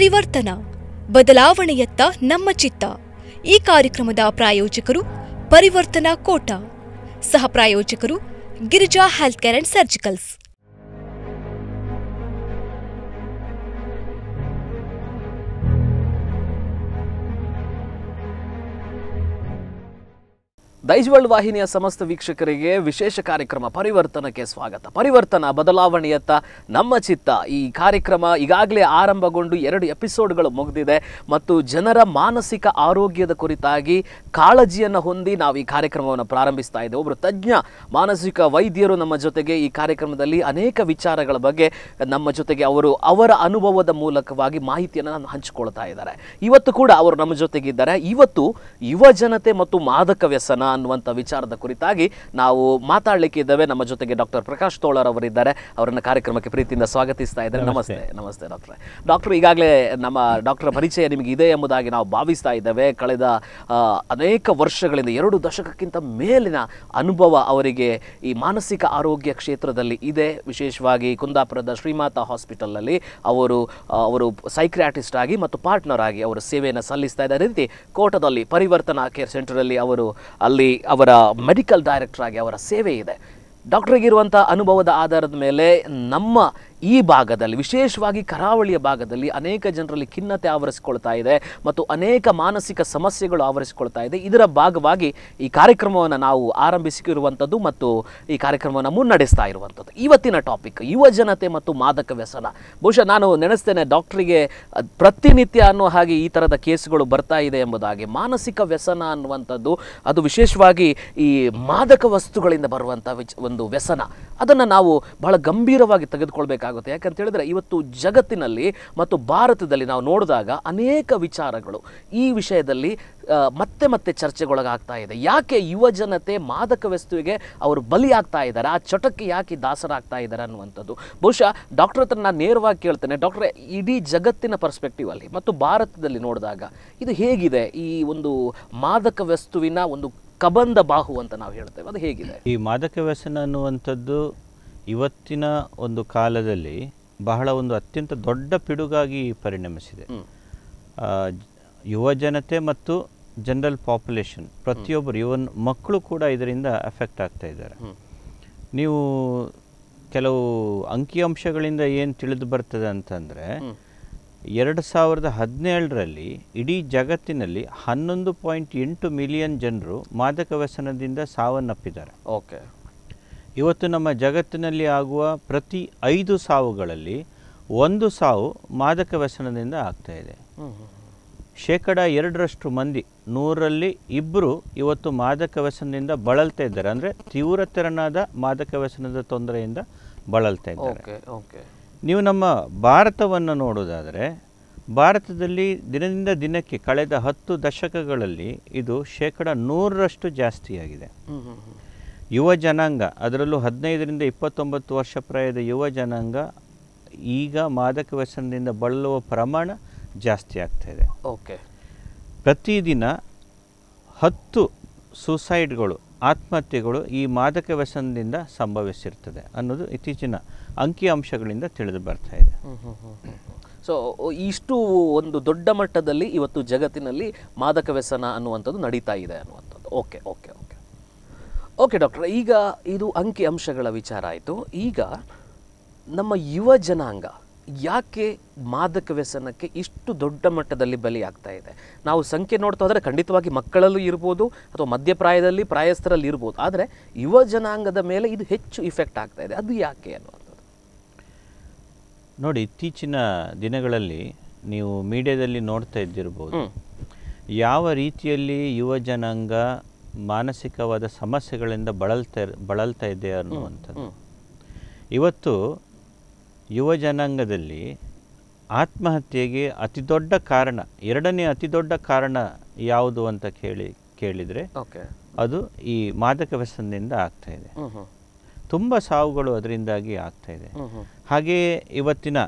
ಪರಿವರ್ತನ ಬದಲಾವಣೆಯತ್ತ ನಮ್ಮ ಚಿತ್ತ ಈ ಕಾರ್ಯಕ್ರಮದ ಪ್ರಾಯೋಜಕರು ಪರಿವರ್ತನಾ ಕೋಟ ಸಹ ಪ್ರಾಯೋಜಕರು Girija health care and surgicals Daijiworld ವಾಹಿನಿಯ ಸಮಸ್ತ ವೀಕ್ಷಕರಿಗೆ ವಿಶೇಷ ಕಾರ್ಯಕ್ರಮ ಪರಿವರ್ತನಕ್ಕೆ ಸ್ವಾಗತ. ಪರಿವರ್ತನ ಬದಲಾವಣೆಯತ್ತ ನಮ್ಮ ಚಿತ್ತ ಈ ಕಾರ್ಯಕ್ರಮ ಈಗಾಗಲೇ ಆರಂಭಗೊಂಡು 2 ಎಪಿಸೋಡ್ಗಳು ಮುಗಿದಿದೆ ಮತ್ತು ಜನರ ಮಾನಸಿಕ ಆರೋಗ್ಯದ ಕುರಿತಾಗಿ ಕಾಳಜಿಯನ್ನು ಹೊಂದಿ ನಾವು ಈ ಕಾರ್ಯಕ್ರಮವನ್ನು ಪ್ರಾರಂಭಿಸ್ತಾ ಇದ್ದೇವೆ. ಒಬ್ಬರು ತಜ್ಞ ಮಾನಸಿಕ ವೈದ್ಯರು ನಮ್ಮ ಜೊತೆಗೆ ಈ ಕಾರ್ಯಕ್ರಮದಲ್ಲಿ ಅನೇಕ ವಿಚಾರಗಳ ಬಗ್ಗೆ ನಮ್ಮ ಜೊತೆಗೆ ಅವರ ಅನುಭವದ ಮೂಲಕವಾಗಿ ಮಾಹಿತಿಯನ್ನು ಹಂಚಿಕೊಳ್ತಾ ಇದ್ದಾರೆ. ಇವತ್ತು ಕೂಡ ಅವರು ನಮ್ಮ ಜೊತೆಗಿದ್ದಾರೆ. ಇವತ್ತು ಯುವ ಜನತೆ ಮತ್ತು ಮಾದಕ ವ್ಯಸನ ಅನ್ನುವಂಥ ವಿಚಾರದ ಕುರಿತಾಗಿ ನಾವು ಮಾತಾಡಲಿಕ್ಕೆ ಇದ್ದೇವೆ. ನಮ್ಮ ಜೊತೆಗೆ ಡಾಕ್ಟರ್ ಪ್ರಕಾಶ್ ತೋಳರ್ ಅವರಿದ್ದಾರೆ. ಅವರನ್ನು ಕಾರ್ಯಕ್ರಮಕ್ಕೆ ಪ್ರೀತಿಯಿಂದ ಸ್ವಾಗತಿಸ್ತಾ ಇದ್ದಾರೆ. ನಮಸ್ತೆ. ನಮಸ್ತೆ ಡಾಕ್ಟ್ರೆ. ಡಾಕ್ಟ್ರು, ಈಗಾಗಲೇ ನಮ್ಮ ಡಾಕ್ಟರ್ ಪರಿಚಯ ನಿಮಗೆ ಇದೆ ಎಂಬುದಾಗಿ ನಾವು ಭಾವಿಸ್ತಾ ಇದ್ದೇವೆ. ಕಳೆದ ಅನೇಕ ವರ್ಷಗಳಿಂದ 2 ದಶಕಕ್ಕಿಂತ ಮೇಲಿನ ಅನುಭವ ಅವರಿಗೆ ಈ ಮಾನಸಿಕ ಆರೋಗ್ಯ ಕ್ಷೇತ್ರದಲ್ಲಿ ಇದೆ. ವಿಶೇಷವಾಗಿ ಕುಂದಾಪುರದ ಶ್ರೀಮಾತಾ ಹಾಸ್ಪಿಟಲ್ನಲ್ಲಿ ಅವರು ಸೈಕ್ರಿಯಾಟಿಸ್ಟ್ ಆಗಿ ಮತ್ತು ಪಾರ್ಟ್ನರ್ ಆಗಿ ಅವರು ಸೇವೆಯನ್ನು ಸಲ್ಲಿಸ್ತಾ ಇದ್ದಾರೆ. ರೀತಿ ಕೋಟದಲ್ಲಿ ಪರಿವರ್ತನಾ ಕೇರ್ ಸೆಂಟರಲ್ಲಿ ಅವರು ಅಲ್ಲಿ ಅವರ ಮೆಡಿಕಲ್ ಡೈರೆಕ್ಟರ್ ಆಗಿ ಅವರ ಸೇವೆ ಇದೆ. ಡಾಕ್ಟ್ರಿಗಿರುವಂಥ ಅನುಭವದ ಆಧಾರದ ಮೇಲೆ ನಮ್ಮ ಈ ಭಾಗದಲ್ಲಿ, ವಿಶೇಷವಾಗಿ ಕರಾವಳಿಯ ಭಾಗದಲ್ಲಿ ಅನೇಕ ಜನರಲ್ಲಿ ಖಿನ್ನತೆ ಆವರಿಸಿಕೊಳ್ತಾ ಇದೆ ಮತ್ತು ಅನೇಕ ಮಾನಸಿಕ ಸಮಸ್ಯೆಗಳು ಆವರಿಸಿಕೊಳ್ತಾ ಇದೆ. ಇದರ ಭಾಗವಾಗಿ ಈ ಕಾರ್ಯಕ್ರಮವನ್ನು ನಾವು ಆರಂಭಿಸಿರುವಂಥದ್ದು ಮತ್ತು ಈ ಕಾರ್ಯಕ್ರಮವನ್ನು ಮುನ್ನಡೆಸ್ತಾ ಇರುವಂಥದ್ದು. ಇವತ್ತಿನ ಟಾಪಿಕ್ ಯುವ ಜನತೆ ಮತ್ತು ಮಾದಕ ವ್ಯಸನ. ಬಹುಶಃ ನಾನು ನೆನೆಸ್ತೇನೆ ಡಾಕ್ಟ್ರಿಗೆ ಪ್ರತಿನಿತ್ಯ ಅನ್ನೋ ಹಾಗೆ ಈ ಥರದ ಕೇಸುಗಳು ಬರ್ತಾ ಇದೆ ಎಂಬುದಾಗಿ. ಮಾನಸಿಕ ವ್ಯಸನ ಅನ್ನುವಂಥದ್ದು ಅದು ವಿಶೇಷವಾಗಿ ಈ ಮಾದಕ ವಸ್ತುಗಳಿಂದ ಬರುವಂಥ ಒಂದು ವ್ಯಸನ. ಅದನ್ನು ನಾವು ಬಹಳ ಗಂಭೀರವಾಗಿ ತೆಗೆದುಕೊಳ್ಬೇಕು. ಯಾಕಂತ ಹೇಳಿದ್ರೆ ಇವತ್ತು ಜಗತ್ತಿನಲ್ಲಿ ಮತ್ತು ಭಾರತದಲ್ಲಿ ನಾವು ನೋಡಿದಾಗ ಅನೇಕ ವಿಚಾರಗಳು ಈ ವಿಷಯದಲ್ಲಿ ಮತ್ತೆ ಮತ್ತೆ ಚರ್ಚೆಗೊಳಗಾಗ್ತಾ ಇದೆ. ಯಾಕೆ ಯುವ ಜನತೆ ಮಾದಕ ವಸ್ತುವಿಗೆ ಅವರು ಬಲಿಯಾಗ್ತಾ ಇದ್ದಾರೆ, ಆ ಚಟಕ್ಕೆ ಯಾಕೆ ದಾಸರಾಗ್ತಾ ಇದ್ದಾರೆ ಅನ್ನುವಂಥದ್ದು. ಬಹುಶಃ ಡಾಕ್ಟರ್ ಹತ್ರ ನಾನು ನೇರವಾಗಿ ಕೇಳ್ತೇನೆ. ಡಾಕ್ಟ್ರೆ, ಇಡೀ ಜಗತ್ತಿನ ಪರ್ಸ್ಪೆಕ್ಟಿವ್ ಅಲ್ಲಿ ಮತ್ತು ಭಾರತದಲ್ಲಿ ನೋಡಿದಾಗ ಇದು ಹೇಗಿದೆ? ಈ ಒಂದು ಮಾದಕ ವಸ್ತುವಿನ ಒಂದು ಕಬಂದ ಬಾಹು ಅಂತ ನಾವು ಹೇಳ್ತೇವೆ, ಅದು ಹೇಗಿದೆ? ಈ ಮಾದಕ ವ್ಯಸನ ಅನ್ನುವಂಥದ್ದು ಇವತ್ತಿನ ಒಂದು ಕಾಲದಲ್ಲಿ ಬಹಳ ಒಂದು ಅತ್ಯಂತ ದೊಡ್ಡ ಪಿಡುಗಾಗಿ ಪರಿಣಮಿಸಿದೆ. ಯುವ ಜನತೆ ಮತ್ತು ಜನರಲ್ ಪಾಪ್ಯುಲೇಷನ್, ಪ್ರತಿಯೊಬ್ಬರು, ಇವನ್ ಮಕ್ಕಳು ಕೂಡ ಇದರಿಂದ ಅಫೆಕ್ಟ್ ಆಗ್ತಾ ಇದ್ದಾರೆ. ನೀವು ಕೆಲವು ಅಂಕಿಅಂಶಗಳಿಂದ ಏನು ತಿಳಿದು ಬರ್ತದೆ ಅಂತಂದರೆ, 2017ರಲ್ಲಿ ಇಡೀ ಜಗತ್ತಿನಲ್ಲಿ 11.8 ಮಿಲಿಯನ್ ಜನರು ಮಾದಕ ವ್ಯಸನದಿಂದ ಸಾವನ್ನಪ್ಪಿದ್ದಾರೆ. ಓಕೆ. ಇವತ್ತು ನಮ್ಮ ಜಗತ್ತಿನಲ್ಲಿ ಆಗುವ ಪ್ರತಿ 5 ಸಾವುಗಳಲ್ಲಿ 1 ಸಾವು ಮಾದಕ ವ್ಯಸನದಿಂದ ಆಗ್ತಾ ಇದೆ. 2% ಮಂದಿ, 100ರಲ್ಲಿ 2 ಇವತ್ತು ಮಾದಕ ವ್ಯಸನದಿಂದ ಬಳಲ್ತಾ ಇದ್ದಾರೆ. ಅಂದರೆ ತೀವ್ರತರನಾದ ಮಾದಕ ವ್ಯಸನದ ತೊಂದರೆಯಿಂದ ಬಳಲ್ತಾ ಇದ್ದಾರೆ. ನೀವು ನಮ್ಮ ಭಾರತವನ್ನು ನೋಡೋದಾದರೆ, ಭಾರತದಲ್ಲಿ ದಿನದಿಂದ ದಿನಕ್ಕೆ ಕಳೆದ 10 ದಶಕಗಳಲ್ಲಿ ಇದು 100% ಜಾಸ್ತಿಯಾಗಿದೆ. ಯುವ ಜನಾಂಗ, ಅದರಲ್ಲೂ 15ರಿಂದ 29 ವರ್ಷ ಪ್ರಾಯದ ಯುವ ಜನಾಂಗ ಈಗ ಮಾದಕ ವ್ಯಸನದಿಂದ ಬಳಲುವ ಪ್ರಮಾಣ ಜಾಸ್ತಿ ಆಗ್ತಾಯಿದೆ. ಓಕೆ. ಪ್ರತಿದಿನ 10 ಸೂಸೈಡ್ಗಳು, ಆತ್ಮಹತ್ಯೆಗಳು ಈ ಮಾದಕ ವ್ಯಸನದಿಂದ ಸಂಭವಿಸಿರ್ತದೆ ಅನ್ನೋದು ಇತ್ತೀಚಿನ ಅಂಕಿಅಂಶಗಳಿಂದ ತಿಳಿದು ಬರ್ತಾ ಇದೆ. ಸೊ ಇಷ್ಟು ಒಂದು ದೊಡ್ಡ ಮಟ್ಟದಲ್ಲಿ ಇವತ್ತು ಜಗತ್ತಿನಲ್ಲಿ ಮಾದಕ ವ್ಯಸನ ಅನ್ನುವಂಥದ್ದು ನಡೀತಾ ಇದೆ ಅನ್ನುವಂಥದ್ದು. ಓಕೆ ಓಕೆ ಓಕೆ ಓಕೆ ಡಾಕ್ಟ್ರೆ, ಈಗ ಇದು ಅಂಕಿ ಅಂಶಗಳ ವಿಚಾರ ಆಯಿತು. ಈಗ ನಮ್ಮ ಯುವ ಜನಾಂಗ ಯಾಕೆ ಮಾದಕ ವ್ಯಸನಕ್ಕೆ ಇಷ್ಟು ದೊಡ್ಡ ಮಟ್ಟದಲ್ಲಿ ಬಲಿಯಾಗ್ತಾ ಇದೆ? ನಾವು ಸಂಖ್ಯೆ ನೋಡ್ತಾ ಹೋದರೆ ಖಂಡಿತವಾಗಿ ಮಕ್ಕಳಲ್ಲೂ ಇರ್ಬೋದು ಅಥವಾ ಮಧ್ಯಪ್ರಾಯದಲ್ಲಿ ಪ್ರಾಯಸ್ಥರಲ್ಲಿ ಇರ್ಬೋದು, ಆದರೆ ಯುವ ಜನಾಂಗದ ಮೇಲೆ ಇದು ಹೆಚ್ಚು ಇಫೆಕ್ಟ್ ಆಗ್ತಾ ಇದೆ. ಅದು ಯಾಕೆ ಅನ್ನುವಂಥದ್ದು ನೋಡಿ, ಇತ್ತೀಚಿನ ದಿನಗಳಲ್ಲಿ ನೀವು ಮೀಡಿಯಾದಲ್ಲಿ ನೋಡ್ತಾ ಇದ್ದಿರ್ಬೋದು ಯಾವ ರೀತಿಯಲ್ಲಿ ಯುವ ಜನಾಂಗ ಮಾನಸಿಕವಾದ ಸಮಸ್ಯೆಗಳಿಂದ ಬಳಲ್ತಾ ಇದೆ ಅನ್ನುವಂಥದ್ದು. ಇವತ್ತು ಯುವ ಜನಾಂಗದಲ್ಲಿ ಆತ್ಮಹತ್ಯೆಗೆ ಅತಿ ದೊಡ್ಡ ಕಾರಣ, 2ನೇ ಅತಿ ದೊಡ್ಡ ಕಾರಣ ಯಾವುದು ಅಂತ ಕೇಳಿದರೆ ಅದು ಈ ಮಾದಕ ವ್ಯಸನದಿಂದ ಆಗ್ತಾ ಇದೆ. ತುಂಬ ಸಾವುಗಳು ಅದರಿಂದಾಗಿ ಆಗ್ತಾ ಇದೆ. ಹಾಗೆಯೇ ಇವತ್ತಿನ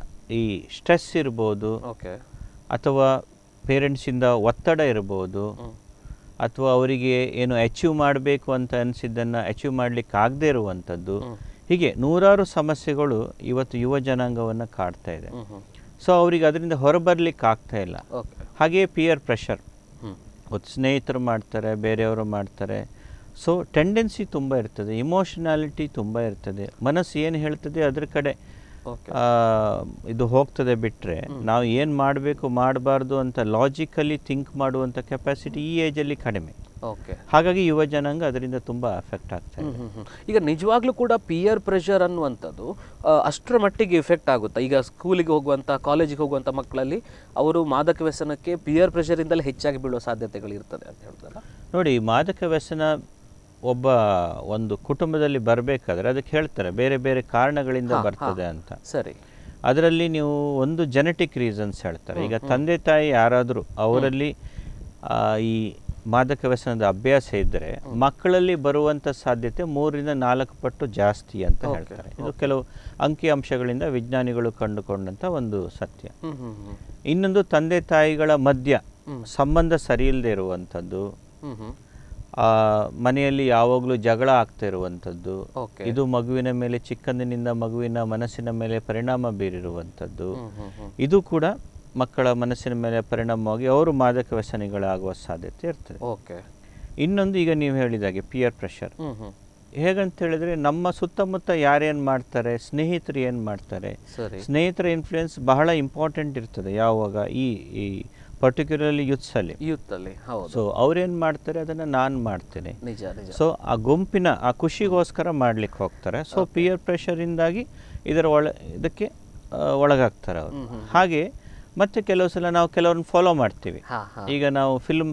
ಈ ಸ್ಟ್ರೆಸ್ ಇರ್ಬೋದು, ಅಥವಾ ಪೇರೆಂಟ್ಸಿಂದ ಒತ್ತಡ ಇರ್ಬೋದು, ಅಥವಾ ಅವರಿಗೆ ಏನು ಅಚೀವ್ ಮಾಡಬೇಕು ಅಂತ ಅನಿಸಿದ್ದನ್ನು ಅಚೀವ್ ಮಾಡಲಿಕ್ಕೆ ಆಗದೆ ಇರುವಂಥದ್ದು, ಹೀಗೆ 100 ಸಮಸ್ಯೆಗಳು ಇವತ್ತು ಯುವ ಜನಾಂಗವನ್ನು ಕಾಡ್ತಾ ಇದೆ. सो अवरिगे अदरिंद होरबरलिಕ್ಕೆ ಆಗ್ತಾ ಇಲ್ಲ ಹಾಗೆ peer pressure ಸ್ನೇಹಿತರು ಮಾಡ್ತಾರೆ ಬೇರೆಯವರು ಮಾಡ್ತಾರೆ सो ಟೆಂಡೆನ್ಸಿ ತುಂಬಾ ಇರ್ತದೆ ಇಮೋಷನಾಲಿಟಿ ತುಂಬಾ ಇರ್ತದೆ ಮನಸ್ಸು ಏನು ಹೇಳ್ತದೆ ಅದರ ಕಡೆ ಇದು ಹೋಗ್ತದೆ ಬಿಟ್ರೆ ನಾವು ಏನು ಮಾಡಬೇಕು ಮಾಡಬಾರದು ಅಂತ ಲಾಜಿಕಲಿ ಥಿಂಕ್ ಮಾಡುವಂತ ಕೆಪಾಸಿಟಿ ಈ ಏಜ್ ಅಲ್ಲಿ ಕಡಿಮೆ ಓಕೆ ಹಾಗಾಗಿ ಯುವ ಜನಾಂಗ ಅದರಿಂದ ತುಂಬಾ ಎಫೆಕ್ಟ್ ಆಗ್ತಾ ಇದೆ ಈಗ ನಿಜವಾಗ್ಲೂ ಕೂಡ peer pressure ಅನ್ನುವಂತದ್ದು ಅಷ್ಟರ ಮಟ್ಟಿಗೆ ಎಫೆಕ್ಟ್ ಆಗುತ್ತಾ ಈಗ ಸ್ಕೂಲಿಗೆ ಹೋಗುವಂತ ಕಾಲೇಜಿಗೆ ಹೋಗುವಂತ ಮಕ್ಕಳಲ್ಲಿ ಅವರು ಮಾದಕ ವ್ಯಸನಕ್ಕೆ peer pressure ಇಂದಲೇ ಹೆಚ್ಚಾಗಿ ಬೀಳೋ ಸಾಧ್ಯತೆಗಳು ಇರ್ತದೆ ಅಂತ ಹೇಳ್ತಾರಲ್ಲ ನೋಡಿ ಮಾದಕ ವ್ಯಸನ ಒಬ್ಬ ಒಂದು ಕುಟುಂಬದಲ್ಲಿ ಬರಬೇಕಾದ್ರೆ ಅದಕ್ಕೆ ಹೇಳ್ತಾರೆ ಬೇರೆ ಬೇರೆ ಕಾರಣಗಳಿಂದ ಬರ್ತದೆ ಅಂತ ಸರಿ ಅದರಲ್ಲಿ ನೀವು ಒಂದು ಜೆನೆಟಿಕ್ ರೀಸನ್ಸ್ ಹೇಳ್ತಾರೆ ಈಗ ತಂದೆ ತಾಯಿ ಯಾರಾದರೂ ಅವರಲ್ಲಿ ಈ ಮಾದಕ ವ್ಯಸನದ ಅಭ್ಯಾಸ ಇದ್ದರೆ ಮಕ್ಕಳಲ್ಲಿ ಬರುವಂತ ಸಾಧ್ಯತೆ 3 ರಿಂದ 4 ಪಟ್ಟು ಜಾಸ್ತಿ ಅಂತ ಹೇಳ್ತಾರೆ ಇದು ಕೆಲವು ಅಂಕಿಅಂಶಗಳಿಂದ ವಿಜ್ಞಾನಿಗಳು ಕಂಡುಕೊಂಡಂತ ಒಂದು ಸತ್ಯ ಇನ್ನೊಂದು ತಂದೆ ತಾಯಿಗಳ ಮಧ್ಯ ಸಂಬಂಧ ಸರಿಯಿಲ್ಲದೆ ಇರುವಂತದ್ದು ಮನೆಯಲ್ಲಿ ಯಾವಾಗಲೂ ಜಗಳ ಆಗ್ತಾ ಇರುವಂತದ್ದು ಇದು ಮಗುವಿನ ಮೇಲೆ ಚಿಕ್ಕಂದಿನಿಂದ ಮಗುವಿನ ಮನಸ್ಸಿನ ಮೇಲೆ ಪರಿಣಾಮ ಬೀರಿರುವಂತದ್ದು ಇದು ಕೂಡ ಮಕ್ಕಳ ಮನಸ್ಸಿನ ಮೇಲೆ ಪರಿಣಾಮವಾಗಿ ಅವರು ಮಾದಕ ವ್ಯಸನಿಗಳಾಗುವ ಸಾಧ್ಯತೆ ಇರ್ತದೆ ಓಕೆ ಇನ್ನೊಂದು ಈಗ ನೀವು ಹೇಳಿದಾಗೆ peer pressure ಹೇಗಂತ ಹೇಳಿದ್ರೆ ನಮ್ಮ ಸುತ್ತಮುತ್ತ ಯಾರೇನ್ ಮಾಡ್ತಾರೆ ಸ್ನೇಹಿತರು ಏನು ಮಾಡ್ತಾರೆ ಸ್ನೇಹಿತರ ಇನ್ಫ್ಲುಯೆನ್ಸ್ ಬಹಳ ಇಂಪಾರ್ಟೆಂಟ್ ಇರ್ತದೆ ಯಾವಾಗ ಈ पर्टिक्युलरली यूथ अल्ली सो अवर ಏನು ಮಾಡ್ತಾರೆ ಅದನ್ನ ನಾನು ಮಾಡ್ತೀನಿ ನಿಜ ನಿಜ ಸೋ ಆ ಗುಂಪಿನ ಆ ಖುಷಿಗೋಸ್ಕರ ಮಾಡ್ಲಿಕ್ಕೆ ಹೋಗ್ತಾರೆ ಸೋ peer pressure ಇಂದಾಗಿ ಇದಕ್ಕೆ ಒಳಗಾಗ್ತಾರೆ ಅವರು ಹಾಗೆ ಮತ್ತೆ ಕೆಲವು ಸಲ ನಾವು ಕೆಲವರನ್ನು ಫಾಲೋ ಮಾಡ್ತೀವಿ ಈಗ ನಾವು ಫಿಲ್ಮ್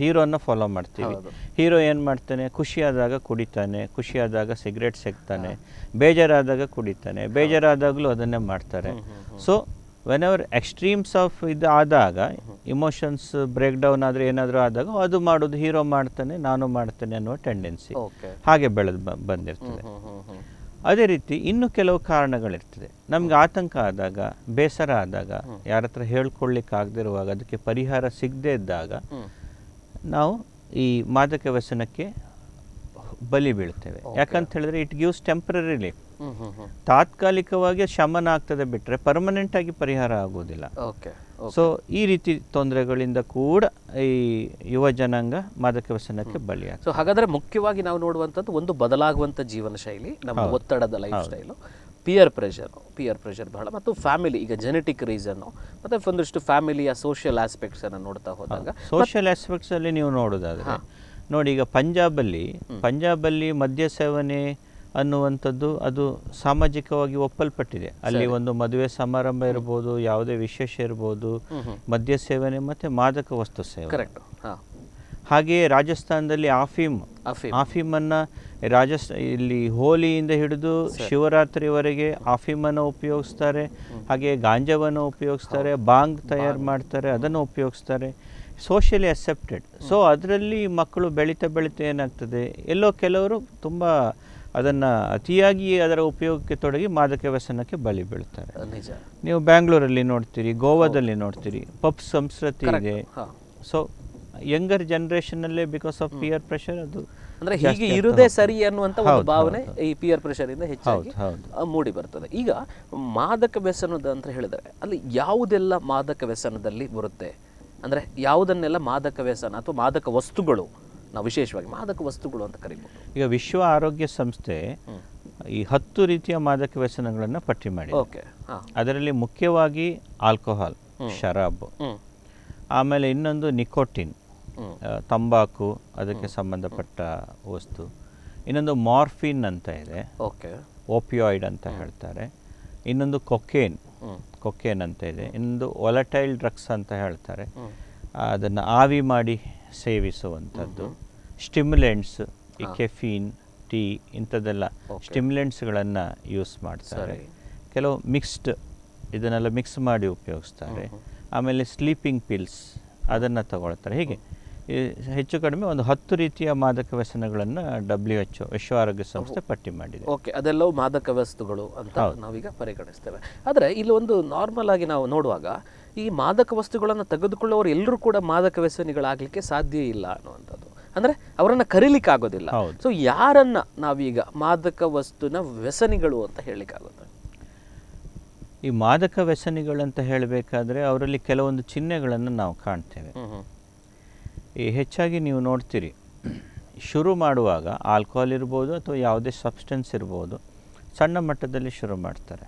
ಹೀರೋನ ಫಾಲೋ ಮಾಡ್ತೀವಿ ಹೀರೋ ಏನು ಮಾಡ್ತಾನೆ ಖುಷಿಯಾದಾಗ ಕುಡಿತಾನೆ ಖುಷಿಯಾದಾಗ ಸಿಗರೇಟ್ ಸೇಕ್ತಾನೆ ಬೇಜಾರಾದಾಗ ಕುಡಿತಾನೆ ಬೇಜಾರಾದಾಗಲೂ ಅದನ್ನೇ ಮಾಡ್ತಾರೆ ಸೋ whenever extremes of ಇದು ಆದಾಗ emotions breakdown ಆದ್ರೆ ಏನಾದರೂ ಆದಾಗ ಅದು ಮಾಡೋದು ಹೀರೋ ಮಾಡ್ತಾನೆ ನಾನು ಮಾಡ್ತಾನೆ ಅನ್ನೋ ಟೆಂಡೆನ್ಸಿ ಹಾಗೆ ಬೆಳೆದು ಬಂದಿರ್ತದೆ ಅದೇ ರೀತಿ ಇನ್ನು ಕೆಲವು ಕಾರಣಗಳಿರ್ತದೆ ನಮಗೆ ಆತಂಕ ಆದಾಗ ಬೇಸರ ಆದಾಗ ಯಾರ ಹತ್ರ ಹೇಳ್ಕೊಳ್ಳಿಕ್ಕೆ ಆಗದಿರುವಾಗ ಅದಕ್ಕೆ ಪರಿಹಾರ ಸಿಗದೆ ಇದ್ದಾಗ ನಾವು ಈ ಮಾದಕ ವ್ಯಸನಕ್ಕೆ ಬಲಿ ಬೀಳ್ತೇವೆ ಯಾಕಂತ ಹೇಳಿದ್ರೆ ಇಟ್ ಗಿವ್ಸ್ ಟೆಂಪರರಿಲಿ ತಾತ್ಕಾಲಿಕವಾಗಿ ಶಮನ ಆಗ್ತದೆ ಬಿಟ್ರೆ ಪರ್ಮನೆಂಟ್ ಆಗಿ ಪರಿಹಾರ ಆಗೋದಿಲ್ಲ ಸೊ ಈ ರೀತಿ ತೊಂದರೆಗಳಿಂದ ಕೂಡ ಈ ಯುವ ಜನಾಂಗ ಮಾದಕ ವ್ಯಸನಕ್ಕೆ ಬಲಿಯಾಗ್ತದೆ ಸೊ ಹಾಗಾದ್ರೆ ಮುಖ್ಯವಾಗಿ ನಾವು ನೋಡುವಂತದ್ದು ಒಂದು ಬದಲಾಗುವಂತ ಜೀವನ ಶೈಲಿ ನಮ್ಮ ಒತ್ತಡದ ಲೈಫ್ ಸ್ಟೈಲು peer pressure ಬಹಳ ಮತ್ತು ಫ್ಯಾಮಿಲಿ ಈಗ ಜೆನೆಟಿಕ್ ರೀಸನ್ ಮತ್ತೆ ಒಂದಷ್ಟು ಫ್ಯಾಮಿಲಿಯ ಸೋಷಿಯಲ್ ಆಸ್ಪೆಕ್ಟ್ಸ್ ಅನ್ನು ನೋಡ್ತಾ ಹೋದಾಗ ಸೋಷಿಯಲ್ ಆಸ್ಪೆಕ್ಟ್ಸ್ ಅಲ್ಲಿ ನೀವು ನೋಡೋದಾದ್ರೆ ನೋಡಿ ಈಗ ಪಂಜಾಬಲ್ಲಿ ಮದ್ಯ ಸೇವನೆ ಅನ್ನುವಂಥದ್ದು ಅದು ಸಾಮಾಜಿಕವಾಗಿ ಒಪ್ಪಲ್ಪಟ್ಟಿದೆ ಅಲ್ಲಿ ಒಂದು ಮದುವೆ ಸಮಾರಂಭ ಇರಬಹುದು ಯಾವುದೇ ವಿಶೇಷ ಇರಬಹುದು ಮದ್ಯ ಸೇವನೆ ಮತ್ತು ಮಾದಕ ವಸ್ತು ಸೇವನೆ ಕರೆಕ್ಟ್ ಹಾಗೆ ರಾಜಸ್ಥಾನದಲ್ಲಿ ಆಫೀಮನ್ನ ಇಲ್ಲಿ ಹೋಲಿಯಿಂದ ಹಿಡಿದು ಶಿವರಾತ್ರಿವರೆಗೆ ಆಫೀಮನ್ನ ಉಪಯೋಗಿಸ್ತಾರೆ ಹಾಗೆ ಗಾಂಜಾವನ್ನು ಉಪಯೋಗಿಸ್ತಾರೆ ಬಾಂಗ್ ತಯಾರು ಮಾಡ್ತಾರೆ ಅದನ್ನು ಉಪಯೋಗಿಸ್ತಾರೆ ಸೋಷಿಯಲಿ ಅಕ್ಸೆಪ್ಟೆಡ್ ಸೊ ಅದರಲ್ಲಿ ಮಕ್ಕಳು ಬೆಳೀತಾ ಏನಾಗ್ತದೆ ಎಲ್ಲೋ ಕೆಲವರು ತುಂಬ ಅದನ್ನು ಅತಿಯಾಗಿ ಅದರ ಉಪಯೋಗಕ್ಕೆ ತೊಡಗಿ ಮಾದಕ ವ್ಯಸನಕ್ಕೆ ಬಲಿ ಬೀಳ್ತಾರೆ ನೀವು ಬ್ಯಾಂಗ್ಳೂರಲ್ಲಿ ನೋಡ್ತೀರಿ ಗೋವಾದಲ್ಲಿ ನೋಡ್ತೀರಿ ಪಬ್ ಸಂಸ್ಕೃತಿ ಇದೆ ಸೊ ಯಂಗರ್ ಜನರೇಷನ್ನಲ್ಲೇ ಬಿಕಾಸ್ ಆಫ್ peer pressure ಅದು ಅಂದರೆ ಹೀಗೆ ಇರೋದೇ ಸರಿ ಅನ್ನುವಂಥ ಒಂದು ಭಾವನೆ ಈ peer pressure ಇಂದ ಹೆಚ್ಚಾಗಿ ಮೂಡಿ ಬರ್ತದೆ ಈಗ ಮಾದಕ ವ್ಯಸನದ ಅಂತ ಹೇಳಿದರೆ ಅಲ್ಲಿ ಯಾವುದೆಲ್ಲ ಮಾದಕ ವ್ಯಸನದಲ್ಲಿ ಬರುತ್ತೆ ಅಂದರೆ ಯಾವುದನ್ನೆಲ್ಲ ಮಾದಕ ವ್ಯಸನ ಅಥವಾ ಮಾದಕ ವಸ್ತುಗಳು ನಾವು ವಿಶೇಷವಾಗಿ ಮಾದಕ ವಸ್ತುಗಳು ಅಂತ ಕರೀಬಹುದು ಈಗ ವಿಶ್ವ ಆರೋಗ್ಯ ಸಂಸ್ಥೆ ಈ 10 ರೀತಿಯ ಮಾದಕ ವ್ಯಸನಗಳನ್ನು ಪಟ್ಟಿ ಮಾಡಿದೆ ಅದರಲ್ಲಿ ಮುಖ್ಯವಾಗಿ ಆಲ್ಕೋಹಾಲ್ ಶರಾಬ್ ಆಮೇಲೆ ಇನ್ನೊಂದು ನಿಕೋಟಿನ್ ತಂಬಾಕು ಅದಕ್ಕೆ ಸಂಬಂಧಪಟ್ಟ ವಸ್ತು ಇನ್ನೊಂದು ಮಾರ್ಫಿನ್ ಅಂತ ಇದೆ ಓಪಿಯಾಯ್ಡ್ ಅಂತ ಹೇಳ್ತಾರೆ ಇನ್ನೊಂದು ಕೊಕೇನ್ ಅಂತ ಇದೆ ಇನ್ನೊಂದು ವೊಲಟೈಲ್ ಡ್ರಗ್ಸ್ ಅಂತ ಹೇಳ್ತಾರೆ ಅದನ್ನು ಆವಿ ಮಾಡಿ ಸೇವಿಸುವಂಥದ್ದು ಸ್ಟಿಮ್ಯುಲೆಂಟ್ಸ್ ಈ ಕೆಫೀನ್ ಟೀ ಇಂಥದ್ದೆಲ್ಲ ಸ್ಟಿಮ್ಯುಲೆಂಟ್ಸ್ಗಳನ್ನು ಯೂಸ್ ಮಾಡ್ತಾರೆ ಕೆಲವು ಮಿಕ್ಸ್ಡ್ ಇದನ್ನೆಲ್ಲ ಮಿಕ್ಸ್ ಮಾಡಿ ಉಪಯೋಗಿಸ್ತಾರೆ ಆಮೇಲೆ ಸ್ಲೀಪಿಂಗ್ ಪಿಲ್ಸ್ ಅದನ್ನು ತಗೊಳ್ತಾರೆ ಹೀಗೆ ಹೆಚ್ಚು ಕಡಿಮೆ ಒಂದು 10 ರೀತಿಯ ಮಾದಕ ವ್ಯಸನಗಳನ್ನು WHO ವಿಶ್ವ ಆರೋಗ್ಯ ಸಂಸ್ಥೆ ಪಟ್ಟಿ ಮಾಡಿದೆ ಓಕೆ ಅದೆಲ್ಲವೂ ಮಾದಕ ವಸ್ತುಗಳು ಅಂತ ನಾವೀಗ ಪರಿಗಣಿಸ್ತೇವೆ ಆದರೆ ಇಲ್ಲಿ ಒಂದು ನಾರ್ಮಲ್ ಆಗಿ ನಾವು ನೋಡುವಾಗ ಈ ಮಾದಕ ವಸ್ತುಗಳನ್ನು ತೆಗೆದುಕೊಳ್ಳೋರು ಎಲ್ಲರೂ ಕೂಡ ಮಾದಕ ವ್ಯಸನಿಗಳಾಗಲಿಕ್ಕೆ ಸಾಧ್ಯ ಇಲ್ಲ ಅನ್ನುವಂಥದ್ದು ಅಂದರೆ ಅವರನ್ನು ಕರೀಲಿಕ್ಕೆ ಆಗೋದಿಲ್ಲ ಸೊ ಯಾರನ್ನು ನಾವೀಗ ಮಾದಕ ವಸ್ತುನ ವ್ಯಸನಿಗಳು ಅಂತ ಹೇಳಲಿಕ್ಕಾಗುತ್ತೆ ಈ ಮಾದಕ ವ್ಯಸನಿಗಳಂತ ಹೇಳಬೇಕಾದ್ರೆ ಅವರಲ್ಲಿ ಕೆಲವೊಂದು ಚಿಹ್ನೆಗಳನ್ನು ನಾವು ಕಾಣ್ತೇವೆ. ಈ ಹೆಚ್ಚಾಗಿ ನೀವು ನೋಡ್ತೀರಿ, ಶುರು ಮಾಡುವಾಗ ಆಲ್ಕೋಹಾಲ್ ಇರಬಹುದು ಅಥವಾ ಯಾವುದೇ ಸಬ್ಸ್ಟೆನ್ಸ್ ಇರಬಹುದು, ಸಣ್ಣ ಮಟ್ಟದಲ್ಲಿ ಶುರು ಮಾಡ್ತಾರೆ.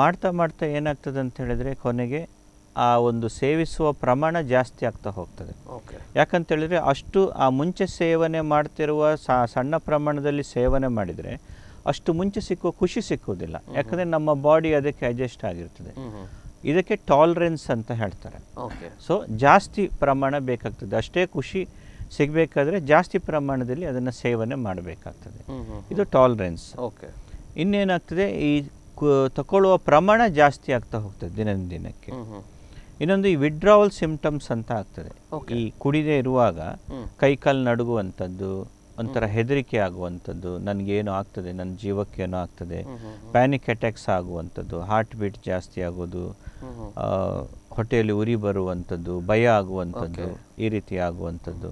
ಮಾಡ್ತಾ ಮಾಡ್ತಾ ಏನಾಗ್ತದೆ ಅಂತ ಹೇಳಿದರೆ ಕೊನೆಗೆ ಆ ಒಂದು ಸೇವಿಸುವ ಪ್ರಮಾಣ ಜಾಸ್ತಿ ಆಗ್ತಾ ಹೋಗ್ತದೆ. ಯಾಕಂತ ಹೇಳಿದರೆ ಅಷ್ಟು ಆ ಮುಂಚೆ ಸೇವನೆ ಮಾಡ್ತಿರುವ ಸಣ್ಣ ಪ್ರಮಾಣದಲ್ಲಿ ಸೇವನೆ ಮಾಡಿದರೆ ಅಷ್ಟು ಮುಂಚೆ ಸಿಕ್ಕುವ ಖುಷಿ ಸಿಕ್ಕುವುದಿಲ್ಲ. ಯಾಕಂದರೆ ನಮ್ಮ ಬಾಡಿ ಅದಕ್ಕೆ ಅಡ್ಜಸ್ಟ್ ಆಗಿರ್ತದೆ. ಇದಕ್ಕೆ ಟಾಲರೆನ್ಸ್ ಅಂತ ಹೇಳ್ತಾರೆ. ಸೊ ಜಾಸ್ತಿ ಪ್ರಮಾಣ ಬೇಕಾಗ್ತದೆ, ಅಷ್ಟೇ ಖುಷಿ ಸಿಗಬೇಕಾದ್ರೆ ಜಾಸ್ತಿ ಪ್ರಮಾಣದಲ್ಲಿ ಅದನ್ನು ಸೇವನೆ ಮಾಡಬೇಕಾಗ್ತದೆ. ಇದು ಟಾಲರೆನ್ಸ್. ಇನ್ನೇನಾಗ್ತದೆ, ಈ ತಗೊಳ್ಳುವ ಪ್ರಮಾಣ ಜಾಸ್ತಿ ಆಗ್ತಾ ಹೋಗ್ತದೆ ದಿನಕ್ಕೆ. ಇನ್ನೊಂದು ಈ ವಿಡ್ರಾವಲ್ ಸಿಂಪ್ಟಮ್ಸ್ ಅಂತ ಆಗ್ತದೆ. ಈ ಕುಡಿದೇ ಇರುವಾಗ ಕೈಕಾಲು ನಡುಗುವಂಥದ್ದು, ಒಂಥರ ಹೆದರಿಕೆ ಆಗುವಂಥದ್ದು, ನನಗೇನೋ ಆಗ್ತದೆ, ನನ್ನ ಜೀವಕ್ಕೇನೋ ಆಗ್ತದೆ, ಪ್ಯಾನಿಕ್ ಅಟ್ಯಾಕ್ಸ್ ಆಗುವಂಥದ್ದು, ಹಾರ್ಟ್ ಬೀಟ್ ಜಾಸ್ತಿ ಆಗೋದು, ಹೊಟ್ಟೆಯಲ್ಲಿ ಉರಿ ಬರುವಂಥದ್ದು, ಭಯ ಆಗುವಂಥದ್ದು, ಈ ರೀತಿ ಆಗುವಂಥದ್ದು,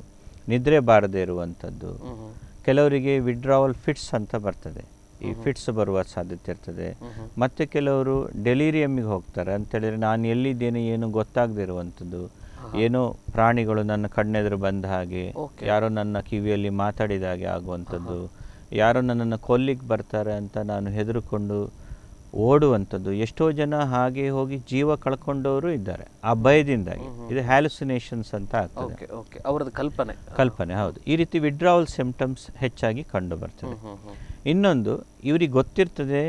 ನಿದ್ರೆ ಬಾರದೇ ಇರುವಂಥದ್ದು. ಕೆಲವರಿಗೆ ವಿಡ್ರಾವಲ್ ಫಿಟ್ಸ್ ಅಂತ ಬರ್ತದೆ, ಈ ಫಿಟ್ಸ್ ಬರುವ ಸಾಧ್ಯತೆ ಇರ್ತದೆ. ಮತ್ತು ಕೆಲವರು ಡೆಲಿರಿಯಮ್ಮಿಗೆ ಹೋಗ್ತಾರೆ. ಅಂತೇಳಿದರೆ ನಾನು ಎಲ್ಲಿದ್ದೇನೆ ಏನು ಗೊತ್ತಾಗದೇ ಇರುವಂಥದ್ದು, ಏನೋ ಪ್ರಾಣಿಗಳು ನನ್ನ ಕಣ್ಣೆದುರು ಬಂದ ಹಾಗೆ, ಯಾರೋ ನನ್ನ ಕಿವಿಯಲ್ಲಿ ಮಾತಾಡಿದ ಹಾಗೆ ಆಗುವಂಥದ್ದು, ಯಾರೋ ನನ್ನನ್ನು ಕೊಲ್ಲಿಗೆ ಬರ್ತಾರೆ ಅಂತ ನಾನು ಹೆದರುಕೊಂಡು ಓಡುವಂಥದ್ದು. ಎಷ್ಟೋ ಜನ ಹಾಗೆ ಹೋಗಿ ಜೀವ ಕಳ್ಕೊಂಡವರು ಇದ್ದಾರೆ ಆ ಭಯದಿಂದಾಗಿ. ಇದು ಹ್ಯಾಲುಸಿನೇಷನ್ಸ್ ಅಂತ ಆಗ್ತದೆ, ಅವರದ್ದು ಕಲ್ಪನೆ. ಹೌದು, ಈ ರೀತಿ ವಿಡ್ರಾವಲ್ ಸಿಂಪ್ಟಮ್ಸ್ ಹೆಚ್ಚಾಗಿ ಕಂಡು ಬರ್ತದೆ. ಇನ್ನೊಂದು, ಇವ್ರಿಗೆ ಗೊತ್ತಿರ್ತದೆ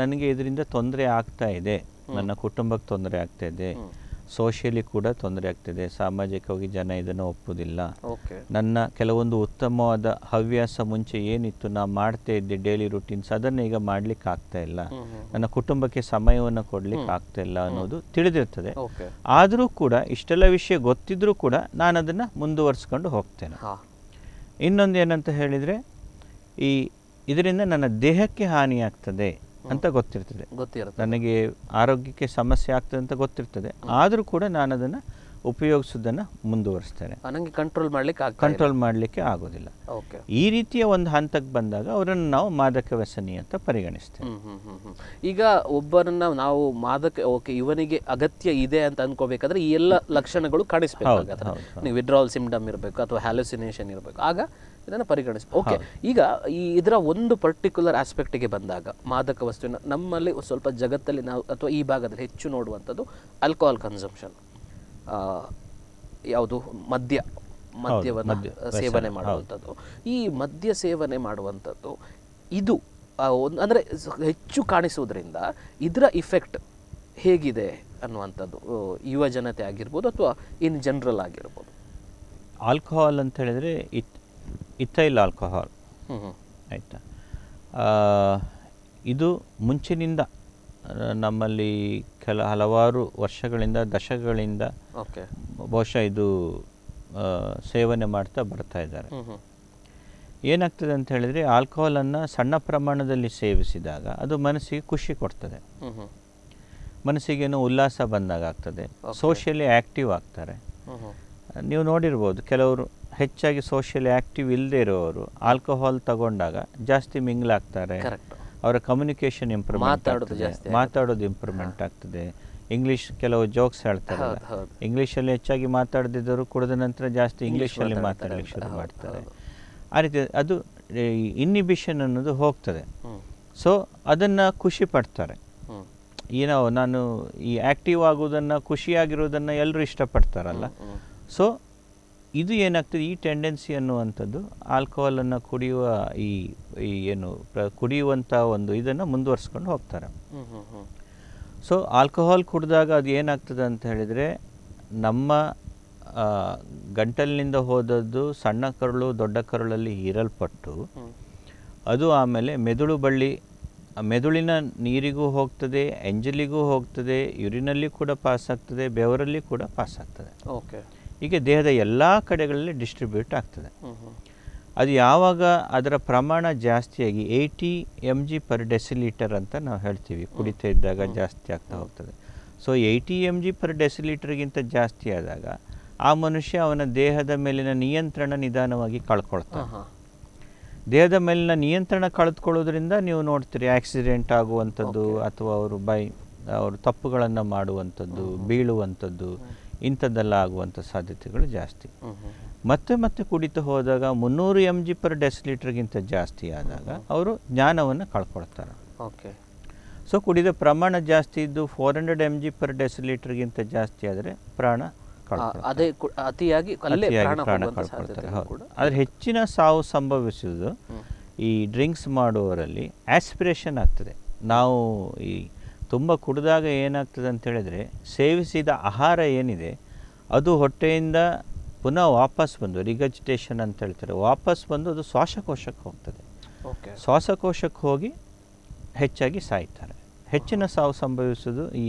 ನನಗೆ ಇದರಿಂದ ತೊಂದರೆ ಆಗ್ತಾ ಇದೆ, ನನ್ನ ಕುಟುಂಬಕ್ಕೆ ತೊಂದರೆ ಆಗ್ತಾ ಇದೆ, ಸೋಷಿಯಲಿ ಕೂಡ ತೊಂದರೆ ಆಗ್ತಿದೆ, ಸಾಮಾಜಿಕವಾಗಿ ಜನ ಇದನ್ನು ಒಪ್ಪುವುದಿಲ್ಲ, ನನ್ನ ಕೆಲವೊಂದು ಉತ್ತಮವಾದ ಹವ್ಯಾಸ ಮುಂಚೆ ಏನಿತ್ತು ನಾ ಮಾಡ್ತಾ ಇದ್ದೆ ಡೈಲಿ ರುಟೀನ್ಸ್ ಅದನ್ನು ಈಗ ಮಾಡ್ಲಿಕ್ಕೆ ಆಗ್ತಾ ಇಲ್ಲ, ನನ್ನ ಕುಟುಂಬಕ್ಕೆ ಸಮಯವನ್ನು ಕೊಡ್ಲಿಕ್ಕೆ ಆಗ್ತಾ ಇಲ್ಲ ಅನ್ನೋದು ತಿಳಿದಿರ್ತದೆ. ಆದರೂ ಕೂಡ ಇಷ್ಟೆಲ್ಲ ವಿಷಯ ಗೊತ್ತಿದ್ರೂ ಕೂಡ ನಾನು ಅದನ್ನು ಮುಂದುವರಿಸ್ಕೊಂಡು ಹೋಗ್ತೇನೆ. ಇನ್ನೊಂದು ಏನಂತ ಹೇಳಿದರೆ, ಈ ಇದರಿಂದ ನನ್ನ ದೇಹಕ್ಕೆ ಹಾನಿಯಾಗ್ತದೆ ಅಂತ ಗೊತ್ತಿರ್ತದೆ, ನನಗೆ ಆರೋಗ್ಯಕ್ಕೆ ಸಮಸ್ಯೆ ಆಗ್ತದೆ ಅಂತ ಗೊತ್ತಿರ್ತದೆ, ಆದರೂ ಕೂಡ ನಾನು ಅದನ್ನು ಉಪಯೋಗಿಸೋದನ್ನು ಮುಂದುವರಿಸ್ತೇನೆ. ನನಗೆ ಕಂಟ್ರೋಲ್ ಮಾಡಲಿಕ್ಕೆ ಆಗೋದಿಲ್ಲ. ಈ ರೀತಿಯ ಒಂದು ಹಂತಕ್ಕೆ ಬಂದಾಗ ಅವರನ್ನು ನಾವು ಮಾದಕ ವ್ಯಸನಿ ಅಂತ ಪರಿಗಣಿಸ್ತೇವೆ. ಈಗ ಒಬ್ಬರನ್ನ ನಾವು ಮಾದಕ ಇವನಿಗೆ ಅಗತ್ಯ ಇದೆ ಅಂತ ಅನ್ಕೋಬೇಕಾದ್ರೆ ಈ ಎಲ್ಲ ಲಕ್ಷಣಗಳು ಕಾಣಿಸ್ಬೇಕು. ವಿಡ್ರಾವಲ್ ಸಿಂಪ್ಟಮ್ ಇರಬೇಕು ಅಥವಾ ಹ್ಯಾಲುಸಿನೇಷನ್ ಇರಬೇಕು, ಆಗ ಇದನ್ನು ಪರಿಗಣಿಸ್ಬೇಕು. ಓಕೆ, ಈಗ ಇದರ ಒಂದು ಪರ್ಟಿಕ್ಯುಲರ್ ಆಸ್ಪೆಕ್ಟಿಗೆ ಬಂದಾಗ ಮಾದಕ ವಸ್ತುವಿನ ನಮ್ಮಲ್ಲಿ ಸ್ವಲ್ಪ ಜಗತ್ತಲ್ಲಿ ನಾವು ಅಥವಾ ಈ ಭಾಗದಲ್ಲಿ ಹೆಚ್ಚು ನೋಡುವಂಥದ್ದು ಆಲ್ಕೋಹಾಲ್ ಕನ್ಸಂಪ್ಷನ್, ಯಾವುದು ಮದ್ಯವನ್ನು ಸೇವನೆ ಮಾಡುವಂಥದ್ದು. ಈ ಮದ್ಯ ಸೇವನೆ ಮಾಡುವಂಥದ್ದು ಇದು ಅಂದರೆ ಹೆಚ್ಚು ಕಾಣಿಸುವುದರಿಂದ ಇದರ ಇಫೆಕ್ಟ್ ಹೇಗಿದೆ ಅನ್ನುವಂಥದ್ದು ಯುವ ಜನತೆ ಆಗಿರ್ಬೋದು ಅಥವಾ ಇನ್ ಜನರಲ್ ಆಗಿರ್ಬೋದು. ಆಲ್ಕೋಹಾಲ್ ಅಂತ ಹೇಳಿದರೆ ಇಥೈಲ್ ಆಲ್ಕೋಹಾಲ್, ಆಯಿತಾ, ಇದು ಮುಂಚಿನಿಂದ ನಮ್ಮಲ್ಲಿ ಹಲವಾರು ವರ್ಷಗಳಿಂದ ದಶಕಗಳಿಂದ ಬಹುಶಃ ಇದು ಸೇವನೆ ಮಾಡ್ತಾ ಬರ್ತಾ ಇದ್ದಾರೆ. ಏನಾಗ್ತದೆ ಅಂತ ಹೇಳಿದರೆ, ಆಲ್ಕೋಹಾಲನ್ನು ಸಣ್ಣ ಪ್ರಮಾಣದಲ್ಲಿ ಸೇವಿಸಿದಾಗ ಅದು ಮನಸ್ಸಿಗೆ ಖುಷಿ ಕೊಡ್ತದೆ, ಮನಸ್ಸಿಗೇನೋ ಉಲ್ಲಾಸ ಬಂದಾಗ ಆಗ್ತದೆ, ಸೋಷಿಯಲಿ ಆ್ಯಕ್ಟಿವ್ ಆಗ್ತಾರೆ. ನೀವು ನೋಡಿರ್ಬೋದು, ಕೆಲವರು ಹೆಚ್ಚಾಗಿ ಸೋಷಿಯಲಿ ಆ್ಯಕ್ಟಿವ್ ಇಲ್ಲದೆ ಇರೋರು ಆಲ್ಕೋಹಾಲ್ ತಗೊಂಡಾಗ ಜಾಸ್ತಿ ಮಿಂಗ್ಲಾಗ್ತಾರೆ, ಅವರ ಕಮ್ಯುನಿಕೇಶನ್ ಇಂಪ್ರೂವ್ಮೆಂಟ್ ಆಗ್ತದೆ, ಮಾತಾಡೋದು ಇಂಪ್ರೂವ್ಮೆಂಟ್ ಆಗ್ತದೆ, ಇಂಗ್ಲೀಷ್ ಕೆಲವು ಜೋಕ್ಸ್ ಹೇಳ್ತಾರೆ, ಇಂಗ್ಲೀಷಲ್ಲಿ ಹೆಚ್ಚಾಗಿ ಮಾತಾಡದಿದ್ದರು ಕುಡಿದ ನಂತರ ಜಾಸ್ತಿ ಇಂಗ್ಲೀಷಲ್ಲಿ ಮಾತಾಡಲಿಕ್ಕೆ ಶುರು ಮಾಡ್ತಾರೆ. ಆ ರೀತಿ ಅದು ಇನ್ನಿಬಿಷನ್ ಅನ್ನೋದು ಹೋಗ್ತದೆ. ಸೊ ಅದನ್ನು ಖುಷಿ ಪಡ್ತಾರೆ. ಏನೋ ನಾನು ಈ ಆ್ಯಕ್ಟಿವ್ ಆಗೋದನ್ನು ಖುಷಿಯಾಗಿರೋದನ್ನು ಎಲ್ಲರೂ ಇಷ್ಟಪಡ್ತಾರಲ್ಲ. ಸೊ ಇದು ಏನಾಗ್ತದೆ, ಈ ಟೆಂಡೆನ್ಸಿ ಅನ್ನುವಂಥದ್ದು ಆಲ್ಕೋಹಾಲನ್ನು ಕುಡಿಯುವ ಈ ಏನು ಕುಡಿಯುವಂಥ ಒಂದು ಇದನ್ನು ಮುಂದುವರಿಸ್ಕೊಂಡು ಹೋಗ್ತಾರೆ. ಸೊ ಆಲ್ಕೋಹಾಲ್ ಕುಡಿದಾಗ ಅದು ಏನಾಗ್ತದೆ ಅಂತ ಹೇಳಿದರೆ, ನಮ್ಮ ಗಂಟಲಿನಿಂದ ಹೋದದ್ದು ಸಣ್ಣ ಕರುಳು ದೊಡ್ಡ ಕರುಳಲ್ಲಿ ಹೀರಲ್ಪಟ್ಟು ಅದು ಆಮೇಲೆ ಮೆದುಳಿನ ನೀರಿಗೂ ಹೋಗ್ತದೆ, ಎಂಜಲಿಗೂ ಹೋಗ್ತದೆ, ಯೂರಿನಲ್ಲಿ ಕೂಡ ಪಾಸಾಗ್ತದೆ, ಬೆವರಲ್ಲಿ ಕೂಡ ಪಾಸಾಗ್ತದೆ. ಹೀಗೆ ದೇಹದ ಎಲ್ಲ ಕಡೆಗಳಲ್ಲಿ ಡಿಸ್ಟ್ರಿಬ್ಯೂಟ್ ಆಗ್ತದೆ. ಅದು ಯಾವಾಗ ಅದರ ಪ್ರಮಾಣ ಜಾಸ್ತಿಯಾಗಿ 80 mg/dL ಅಂತ ನಾವು ಹೇಳ್ತೀವಿ, ಕುಡಿತಾ ಇದ್ದಾಗ ಜಾಸ್ತಿ ಆಗ್ತಾ ಹೋಗ್ತದೆ. ಸೊ 80 mg/dL ಜಾಸ್ತಿ ಆದಾಗ ಆ ಮನುಷ್ಯ ಅವನ ದೇಹದ ಮೇಲಿನ ನಿಯಂತ್ರಣ ನಿಧಾನವಾಗಿ ಕಳ್ಕೊಳ್ತಾನೆ. ದೇಹದ ಮೇಲಿನ ನಿಯಂತ್ರಣ ಕಳೆದುಕೊಳ್ಳೋದ್ರಿಂದ ನೀವು ನೋಡ್ತೀರಿ ಆಕ್ಸಿಡೆಂಟ್ ಆಗುವಂಥದ್ದು, ಅಥವಾ ಅವರು ಅವರು ತಪ್ಪುಗಳನ್ನು ಮಾಡುವಂಥದ್ದು, ಬೀಳುವಂಥದ್ದು, ಇಂಥದ್ದೆಲ್ಲ ಆಗುವಂಥ ಸಾಧ್ಯತೆಗಳು ಜಾಸ್ತಿ. ಮತ್ತೆ ಮತ್ತೆ ಕುಡಿತಾ ಹೋದಾಗ 300 mg/dL ಜಾಸ್ತಿ ಆದಾಗ ಅವರು ಜ್ಞಾನವನ್ನು ಕಳ್ಕೊಳ್ತಾರೆ. ಓಕೆ, ಸೊ ಕುಡಿದ ಪ್ರಮಾಣ ಜಾಸ್ತಿ ಇದ್ದು 400 mg/dL ಜಾಸ್ತಿ ಆದರೆ ಪ್ರಾಣ ಅದೇ ಅತಿಯಾಗಿ ಪ್ರಾಣ ಕಳ್ಕೊಳ್ತಾರೆ. ಆದರೆ ಹೆಚ್ಚಿನ ಸಾವು ಸಂಭವಿಸುವುದು ಈ ಡ್ರಿಂಕ್ಸ್ ಮಾಡುವವರಲ್ಲಿ ಆಸ್ಪಿರೇಷನ್ ಆಗ್ತದೆ. ನಾವು ಈ ತುಂಬ ಕುಡಿದಾಗ ಏನಾಗ್ತದೆ ಅಂತ ಹೇಳಿದರೆ, ಸೇವಿಸಿದ ಆಹಾರ ಏನಿದೆ ಅದು ಹೊಟ್ಟೆಯಿಂದ ಪುನಃ ವಾಪಸ್ ಬಂದು ರಿಗಜಿಟೇಷನ್ ಅಂತ ಹೇಳ್ತಾರೆ, ವಾಪಸ್ ಬಂದು ಅದು ಶ್ವಾಸಕೋಶಕ್ಕೆ ಹೋಗ್ತದೆ. ಶ್ವಾಸಕೋಶಕ್ಕೆ ಹೋಗಿ ಹೆಚ್ಚಾಗಿ ಸಾಯ್ತಾರೆ. ಹೆಚ್ಚಿನ ಸಾವು ಸಂಭವಿಸೋದು ಈ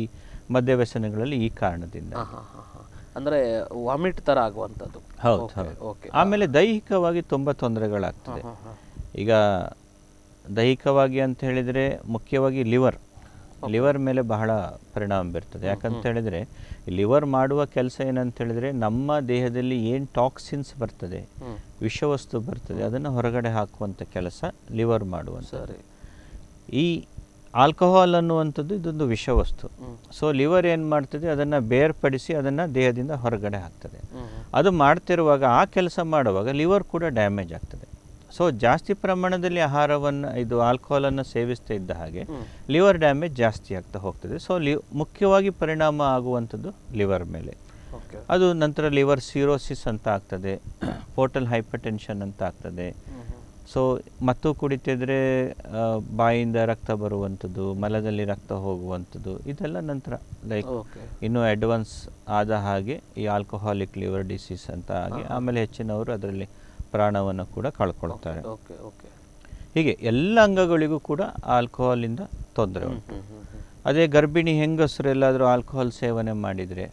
ಮದ್ಯವ್ಯಸನಗಳಲ್ಲಿ ಈ ಕಾರಣದಿಂದ, ಅಂದರೆ ವಾಮಿಟ್ ಥರ ಆಗುವಂಥದ್ದು. ಹೌದು ಹೌದು. ಆಮೇಲೆ ದೈಹಿಕವಾಗಿ ತುಂಬ ತೊಂದರೆಗಳಾಗ್ತದೆ. ಈಗ ದೈಹಿಕವಾಗಿ ಅಂತ ಹೇಳಿದರೆ ಮುಖ್ಯವಾಗಿ ಲಿವರ್ ಮೇಲೆ ಬಹಳ ಪರಿಣಾಮ ಬೀರ್ತದೆ. ಯಾಕಂತ ಹೇಳಿದರೆ ಲಿವರ್ ಮಾಡುವ ಕೆಲಸ ಏನಂತ ಹೇಳಿದರೆ, ನಮ್ಮ ದೇಹದಲ್ಲಿ ಏನು ಟಾಕ್ಸಿನ್ಸ್ ಬರ್ತದೆ, ವಿಷವಸ್ತು ಬರ್ತದೆ, ಅದನ್ನು ಹೊರಗಡೆ ಹಾಕುವಂಥ ಕೆಲಸ ಲಿವರ್ ಮಾಡುವಂಥದ್ದು. ಈ ಆಲ್ಕೋಹಾಲ್ ಅನ್ನುವಂಥದ್ದು ಇದೊಂದು ವಿಷವಸ್ತು. ಸೊ ಲಿವರ್ ಏನು ಮಾಡ್ತದೆ, ಅದನ್ನು ಬೇರ್ಪಡಿಸಿ ಅದನ್ನು ದೇಹದಿಂದ ಹೊರಗಡೆ ಹಾಕ್ತದೆ. ಅದು ಮಾಡ್ತಿರುವಾಗ, ಆ ಕೆಲಸ ಮಾಡುವಾಗ ಲಿವರ್ ಕೂಡ ಡ್ಯಾಮೇಜ್ ಆಗ್ತದೆ. ಸೊ ಜಾಸ್ತಿ ಪ್ರಮಾಣದಲ್ಲಿ ಆಹಾರವನ್ನು, ಇದು ಆಲ್ಕೋಹಾಲನ್ನು ಸೇವಿಸ್ತಾ ಇದ್ದ ಹಾಗೆ ಲಿವರ್ ಡ್ಯಾಮೇಜ್ ಜಾಸ್ತಿ ಆಗ್ತಾ ಹೋಗ್ತದೆ. ಸೊ ಮುಖ್ಯವಾಗಿ ಪರಿಣಾಮ ಆಗುವಂಥದ್ದು ಲಿವರ್ ಮೇಲೆ. ಅದು ನಂತರ ಲಿವರ್ ಸಿರೋಸಿಸ್ ಅಂತ ಆಗ್ತದೆ, ಪೋರ್ಟಲ್ ಹೈಪರ್ಟೆನ್ಷನ್ ಅಂತ ಆಗ್ತದೆ. ಸೊ ಮತ್ತು ಕುಡಿತಿದ್ರೆ ಬಾಯಿಂದ ರಕ್ತ ಬರುವಂಥದ್ದು, ಮಲದಲ್ಲಿ ರಕ್ತ ಹೋಗುವಂಥದ್ದು, ಇದೆಲ್ಲ ನಂತರ ಲೈಕ್ ಇನ್ನೂ ಅಡ್ವಾನ್ಸ್ ಆದ ಹಾಗೆ ಈ ಆಲ್ಕೋಹಾಲಿಕ್ ಲಿವರ್ ಡಿಸೀಸ್ ಅಂತ ಆಗಿ ಆಮೇಲೆ ಹೆಚ್ಚಿನವರು ಅದರಲ್ಲಿ ಪ್ರಾಣವನ್ನು ಕೂಡ ಕಳ್ಕೊಳ್ತಾರೆ. ಹೀಗೆ ಎಲ್ಲ ಅಂಗಗಳಿಗೂ ಕೂಡ ಆಲ್ಕೋಹಾಲಿಂದ ತೊಂದರೆ ಉಂಟು. ಅದೇ ಗರ್ಭಿಣಿ ಹೆಂಗಸರೆಲ್ಲಾದರೂ ಆಲ್ಕೋಹಾಲ್ ಸೇವನೆ ಮಾಡಿದರೆ